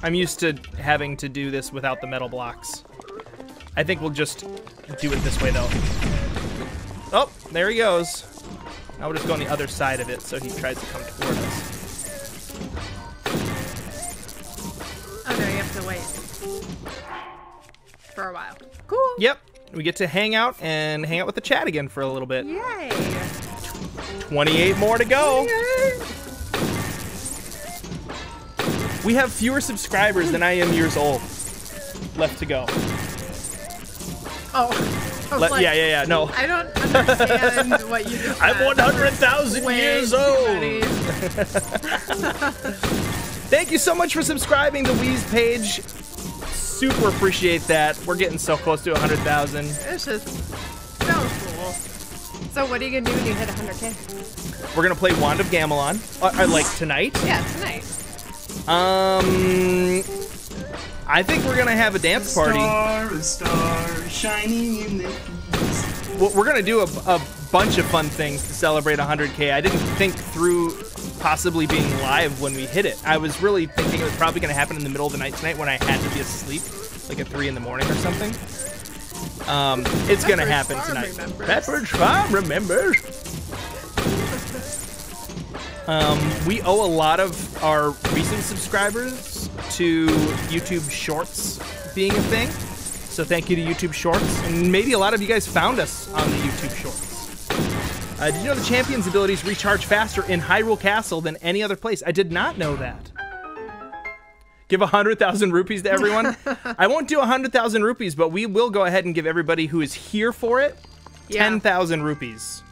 I'm used to having to do this without the metal blocks. I think we'll just do it this way, though. Oh, there he goes. Now we'll just go on the other side of it so he tries to come toward us. Oh, no, you have to wait for a while. Cool. Yep. We get to hang out and hang out with the chat again for a little bit. Yay. twenty-eight more to go. Yay. We have fewer subscribers than I am years old left to go. Oh, I was like, yeah, yeah, yeah. No, I don't understand what you just said. I'm one hundred thousand years old. Thank you so much for subscribing to Weeze page. Super appreciate that. We're getting so close to one hundred thousand. It's just so cool. So what are you gonna do when you hit one hundred K? We're gonna play Wand of Gamelon. I, I like tonight. Yeah, tonight. Um. I think we're gonna have a dance party. Star, a star shining in the east. We're gonna do a, a bunch of fun things to celebrate one hundred K. I didn't think through possibly being live when we hit it. I was really thinking it was probably gonna happen in the middle of the night tonight when I had to be asleep, like at three in the morning or something. Um, it's Pepperidge gonna happen Farm tonight. Remembers. Pepperidge Farm remembers. Um, we owe a lot of our recent subscribers to YouTube Shorts being a thing, so thank you to YouTube Shorts, and maybe a lot of you guys found us on the YouTube Shorts. Uh, did you know the champion's abilities recharge faster in Hyrule Castle than any other place? I did not know that. Give one hundred thousand rupees to everyone? I won't do one hundred thousand rupees, but we will go ahead and give everybody who is here for it yeah. ten thousand rupees.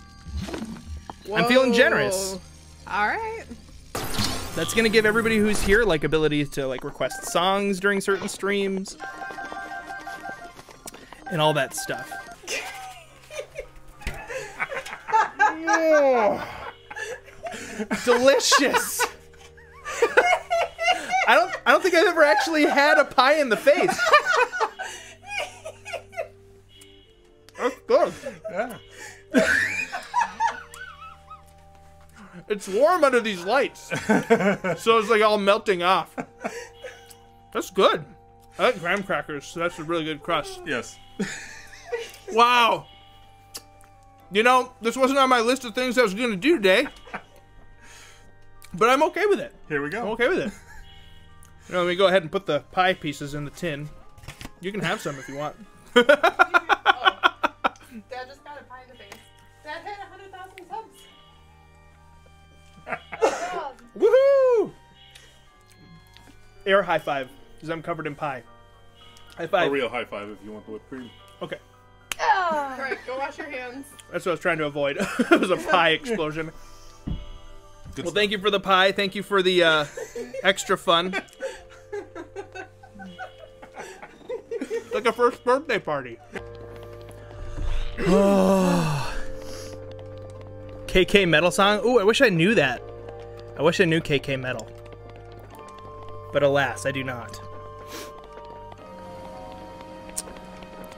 Whoa. I'm feeling generous. All right. That's gonna give everybody who's here like ability to like request songs during certain streams and all that stuff. Delicious. I don't. I don't think I've ever actually had a pie in the face. That's good. Yeah. It's warm under these lights, so it's like all melting off. That's good. I like graham crackers, so that's a really good crust. Yes. Wow. You know, this wasn't on my list of things I was going to do today, but I'm okay with it. Here we go. I'm okay with it. You know, let me go ahead and put the pie pieces in the tin. You can have some if you want. Oh. Dad just got a pie in the face. Dad had one hundred thousand subs. Woohoo! Air high five, because I'm covered in pie. High five. A real high five if you want the whipped cream. Okay. Oh. All right, go wash your hands. That's what I was trying to avoid. It was a pie explosion. Good well, stuff. Thank you for the pie. Thank you for the uh, extra fun. It's like a first birthday party. Oh. K K Metal song? Ooh, I wish I knew that. I wish I knew K K Metal. But alas, I do not.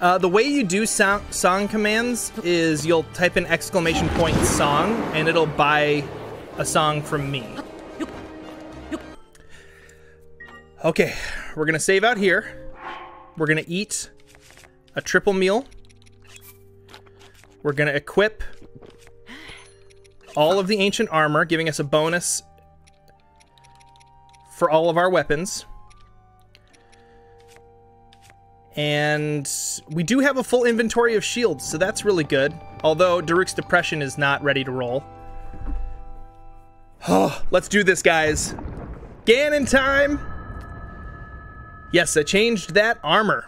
Uh, the way you do so song commands is you'll type in exclamation point song, and it'll buy a song from me. Okay, we're gonna save out here. We're gonna eat a triple meal. We're gonna equip all of the ancient armor, giving us a bonus for all of our weapons. And we do have a full inventory of shields, so that's really good. Although Daruk's Depression is not ready to roll. Oh, let's do this, guys. Ganon time! Yes, I changed that armor.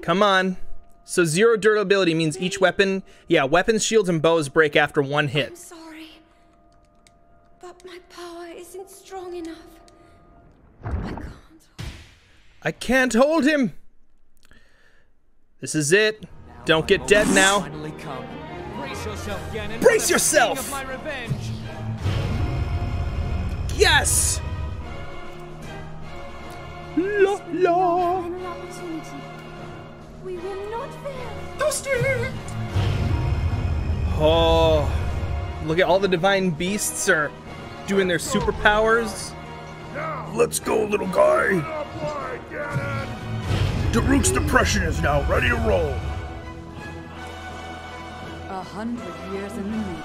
Come on. So zero durability means each weapon... Yeah, weapons, shields, and bows break after one hit. I'm sorry, but my power isn't strong enough. I can't hold... I can't hold him! This is it. Don't get dead now. Brace yourself, Ganon. Brace yourself! Yes! La la! We will not fail. Oh, look at all the divine beasts are doing their superpowers. Let's go, little guy. Daruk's Depression is now ready to roll. A hundred years in the making.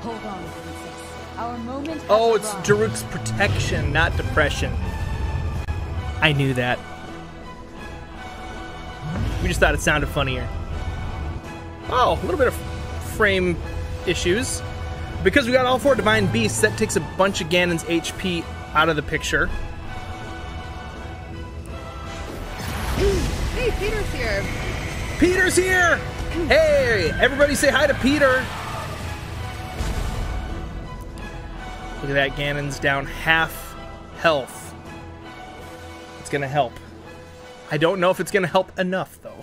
Hold on, princess. Our moment. Oh, it's Daruk's protection, not depression. I knew that. We just thought it sounded funnier. Oh, a little bit of frame issues. Because we got all four Divine Beasts, that takes a bunch of Ganon's H P out of the picture. Hey, Peter's here. Peter's here! Hey, everybody say hi to Peter. Look at that, Ganon's down half health. It's gonna help. I don't know if it's gonna help enough, though.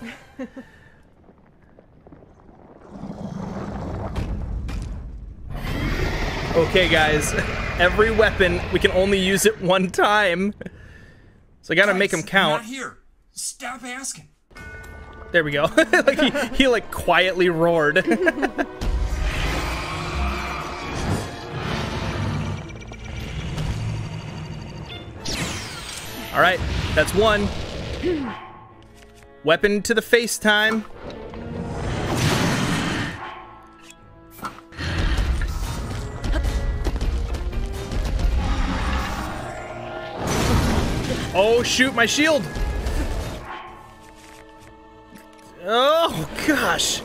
Okay, guys. Every weapon, we can only use it one time. So I gotta guys, make him count. Not here. Stop asking. There we go. Like he, he like quietly roared. All right, that's one. Weapon to the face time. Oh shoot, my shield. Oh gosh.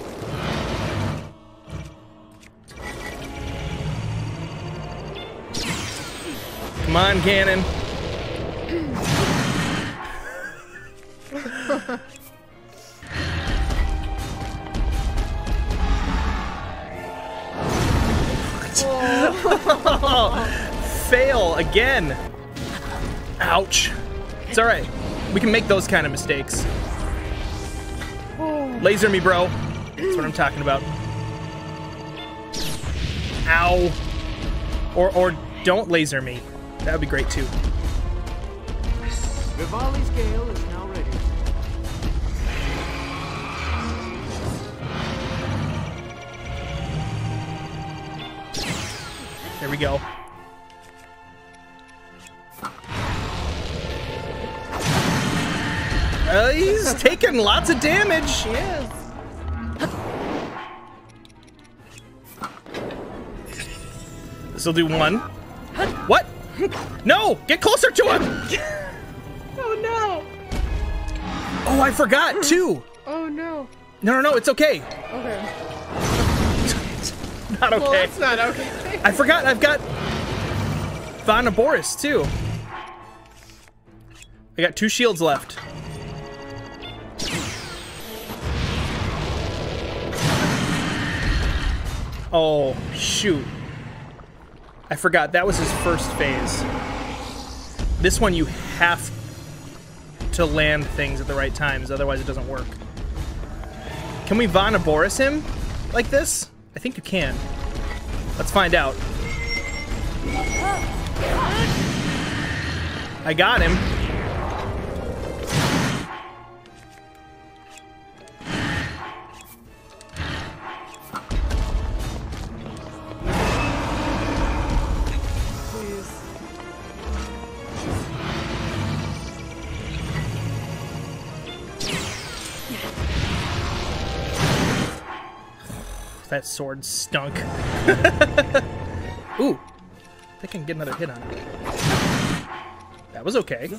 Come on, Ganon. Fail again. Ouch. It's all right. We can make those kind of mistakes. Laser me, bro. That's what I'm talking about. Ow. Or or don't laser me. That would be great too. Rivali's Gale is now ready. There we go. Uh, he's taking lots of damage. He is. This'll do one. What? No! Get closer to him! Oh no! Oh, I forgot too. Oh no! No, no, no! It's okay. Okay. Not okay. Well, it's not okay. I forgot. I've got Vah Naboris too. I got two shields left. Oh shoot! I forgot. That was his first phase. This one you have to. to land things at the right times, otherwise it doesn't work. Can we Vah Naboris him like this? I think you can. Let's find out. I got him. that sword stunk. Ooh, I think I can get another hit on it. That was okay.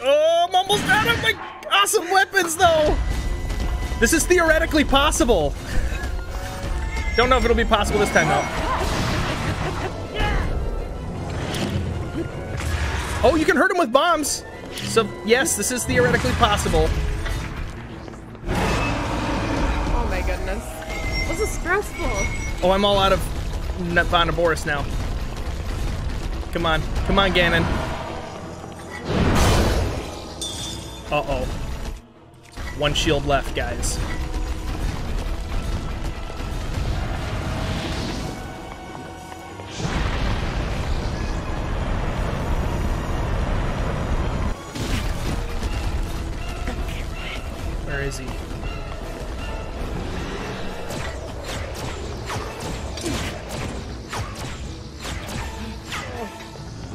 Oh, I'm almost out of my awesome weapons, though! This is theoretically possible. Don't know if it'll be possible this time, though. Oh, you can hurt him with bombs! So, yes, this is theoretically possible. Oh my goodness. This is stressful. Oh, I'm all out of Vah Naboris now. Come on. Come on, Ganon. Uh-oh. One shield left, guys. Is he?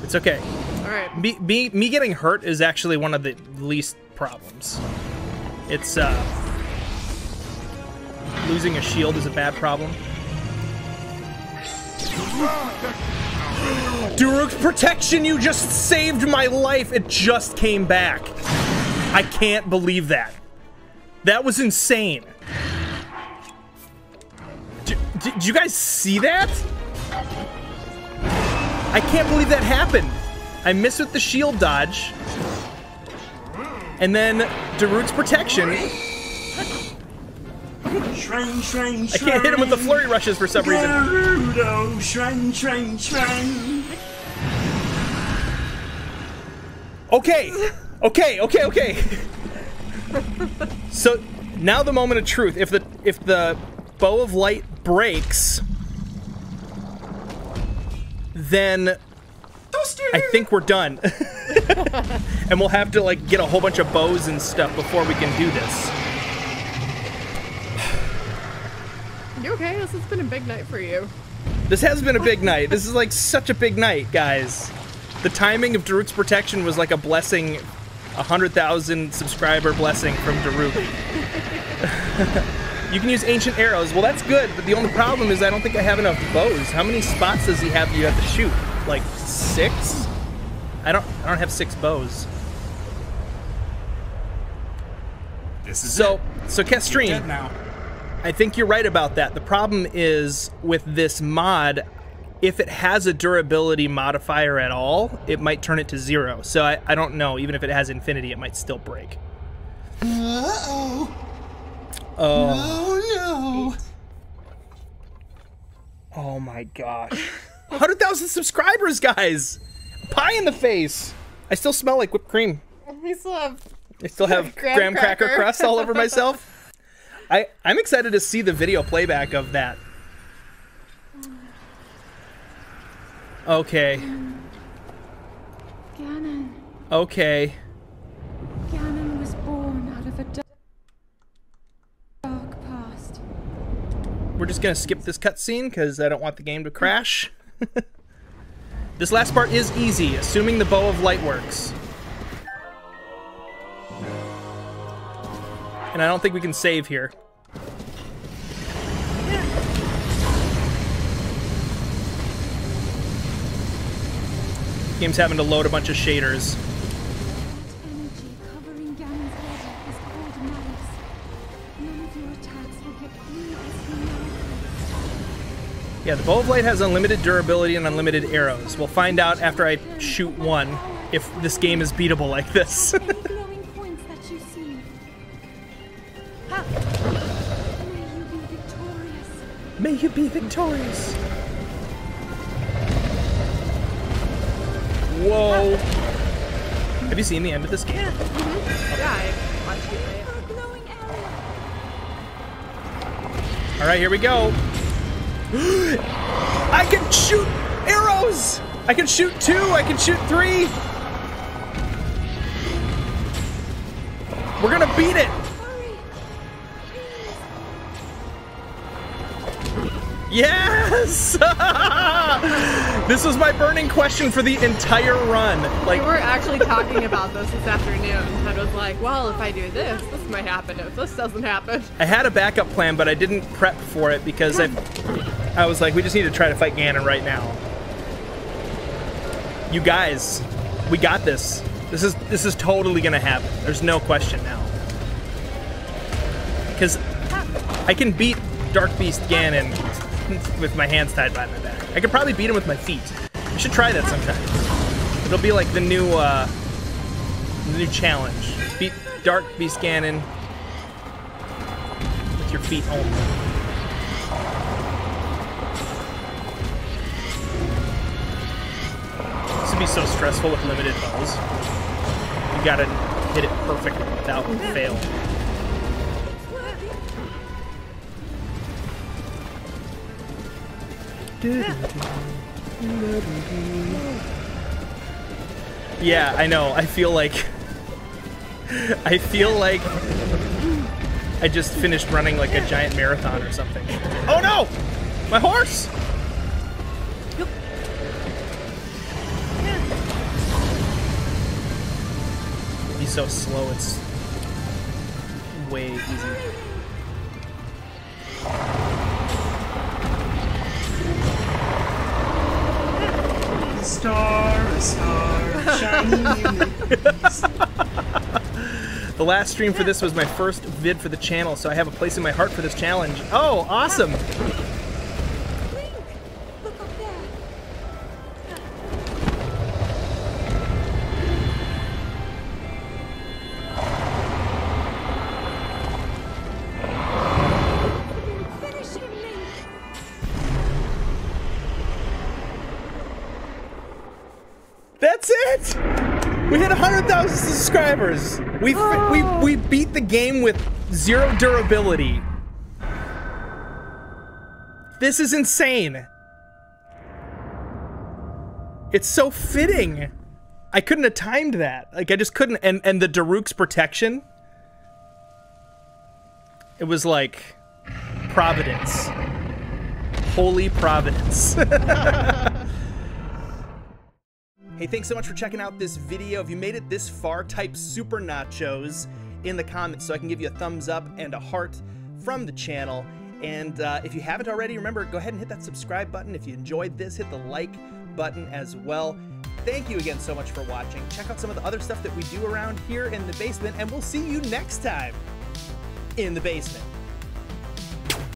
It's okay. All right. Me, me, me getting hurt is actually one of the least problems. It's uh, losing a shield is a bad problem. Duruk's protection! You just saved my life. It just came back. I can't believe that. That was insane. Did, did you guys see that? I can't believe that happened. I missed with the shield dodge. And then Daruk's protection. Shrine, shrine, shrine. I can't hit him with the flurry rushes for some reason. Gerudo, shrine, shrine, shrine. Okay, okay, okay, okay. So now the moment of truth. If the if the Bow of Light breaks, then Toaster. I think we're done. And we'll have to like get a whole bunch of bows and stuff before we can do this. You okay? This has been a big night for you. This has been a big night. This is like such a big night, guys. The timing of Daruk's protection was like a blessing. A hundred thousand subscriber blessing from Daruk. You can use ancient arrows. Well, that's good, but the only problem is I don't think I have enough bows. How many spots does he have that you have to shoot? Like six? I don't. I don't have six bows. This is so. It. So Kestrine, now. I think you're right about that. The problem is with this mod. If it has a durability modifier at all, it might turn it to zero. So I, I don't know. Even if it has infinity, it might still break. Uh-oh. Oh. Oh, no. Oh, my gosh. one hundred thousand subscribers, guys. Pie in the face. I still smell like whipped cream. We still have, I still have graham, graham cracker. cracker crust all over myself. I, I'm excited to see the video playback of that. Okay. Ganon. Okay. Ganon was born out of a dark, dark past. We're just gonna skip this cutscene because I don't want the game to crash. This last part is easy, assuming the Bow of Light works. And I don't think we can save here. Game's having to load a bunch of shaders. Yeah, the Bow of Light has unlimited durability and unlimited arrows. We'll find out after I shoot one if this game is beatable like this. May you be victorious. Whoa! Have you seen the end of this game? Yeah, I watched it. All right, here we go. I can shoot arrows. I can shoot two. I can shoot three. We're gonna beat it. Yes! This was my burning question for the entire run. Like, we were actually talking about this this afternoon. I was like, well, if I do this, this might happen. If this doesn't happen. I had a backup plan, but I didn't prep for it because I, I was like, we just need to try to fight Ganon right now. You guys, we got this. This is this is totally gonna happen. There's no question now. Because I can beat Dark Beast Ganon with my hands tied behind my back. I could probably beat him with my feet. I should try that sometime. It'll be like the new, uh, the new challenge. Beat Dark Beast Ganon with your feet only. This would be so stressful with limited bows. You gotta hit it perfectly without fail. Yeah, I know. I feel like I feel like I just finished running like a giant marathon or something. Oh no! My horse! He's so slow, it's way easier. Star, a star, a shiny universe. The last stream for this was my first vid for the channel, so I have a place in my heart for this challenge. Oh, awesome! Subscribers, we, oh. we we beat the game with zero durability. This is insane. It's so fitting. I couldn't have timed that. Like I just couldn't. And and the Daruk's protection. It was like providence, holy providence. Hey, thanks so much for checking out this video. If you made it this far, type Super Nachos in the comments so I can give you a thumbs up and a heart from the channel. And uh, if you haven't already, remember, go ahead and hit that subscribe button. If you enjoyed this, hit the like button as well. Thank you again so much for watching. Check out some of the other stuff that we do around here in the basement, and we'll see you next time in the basement.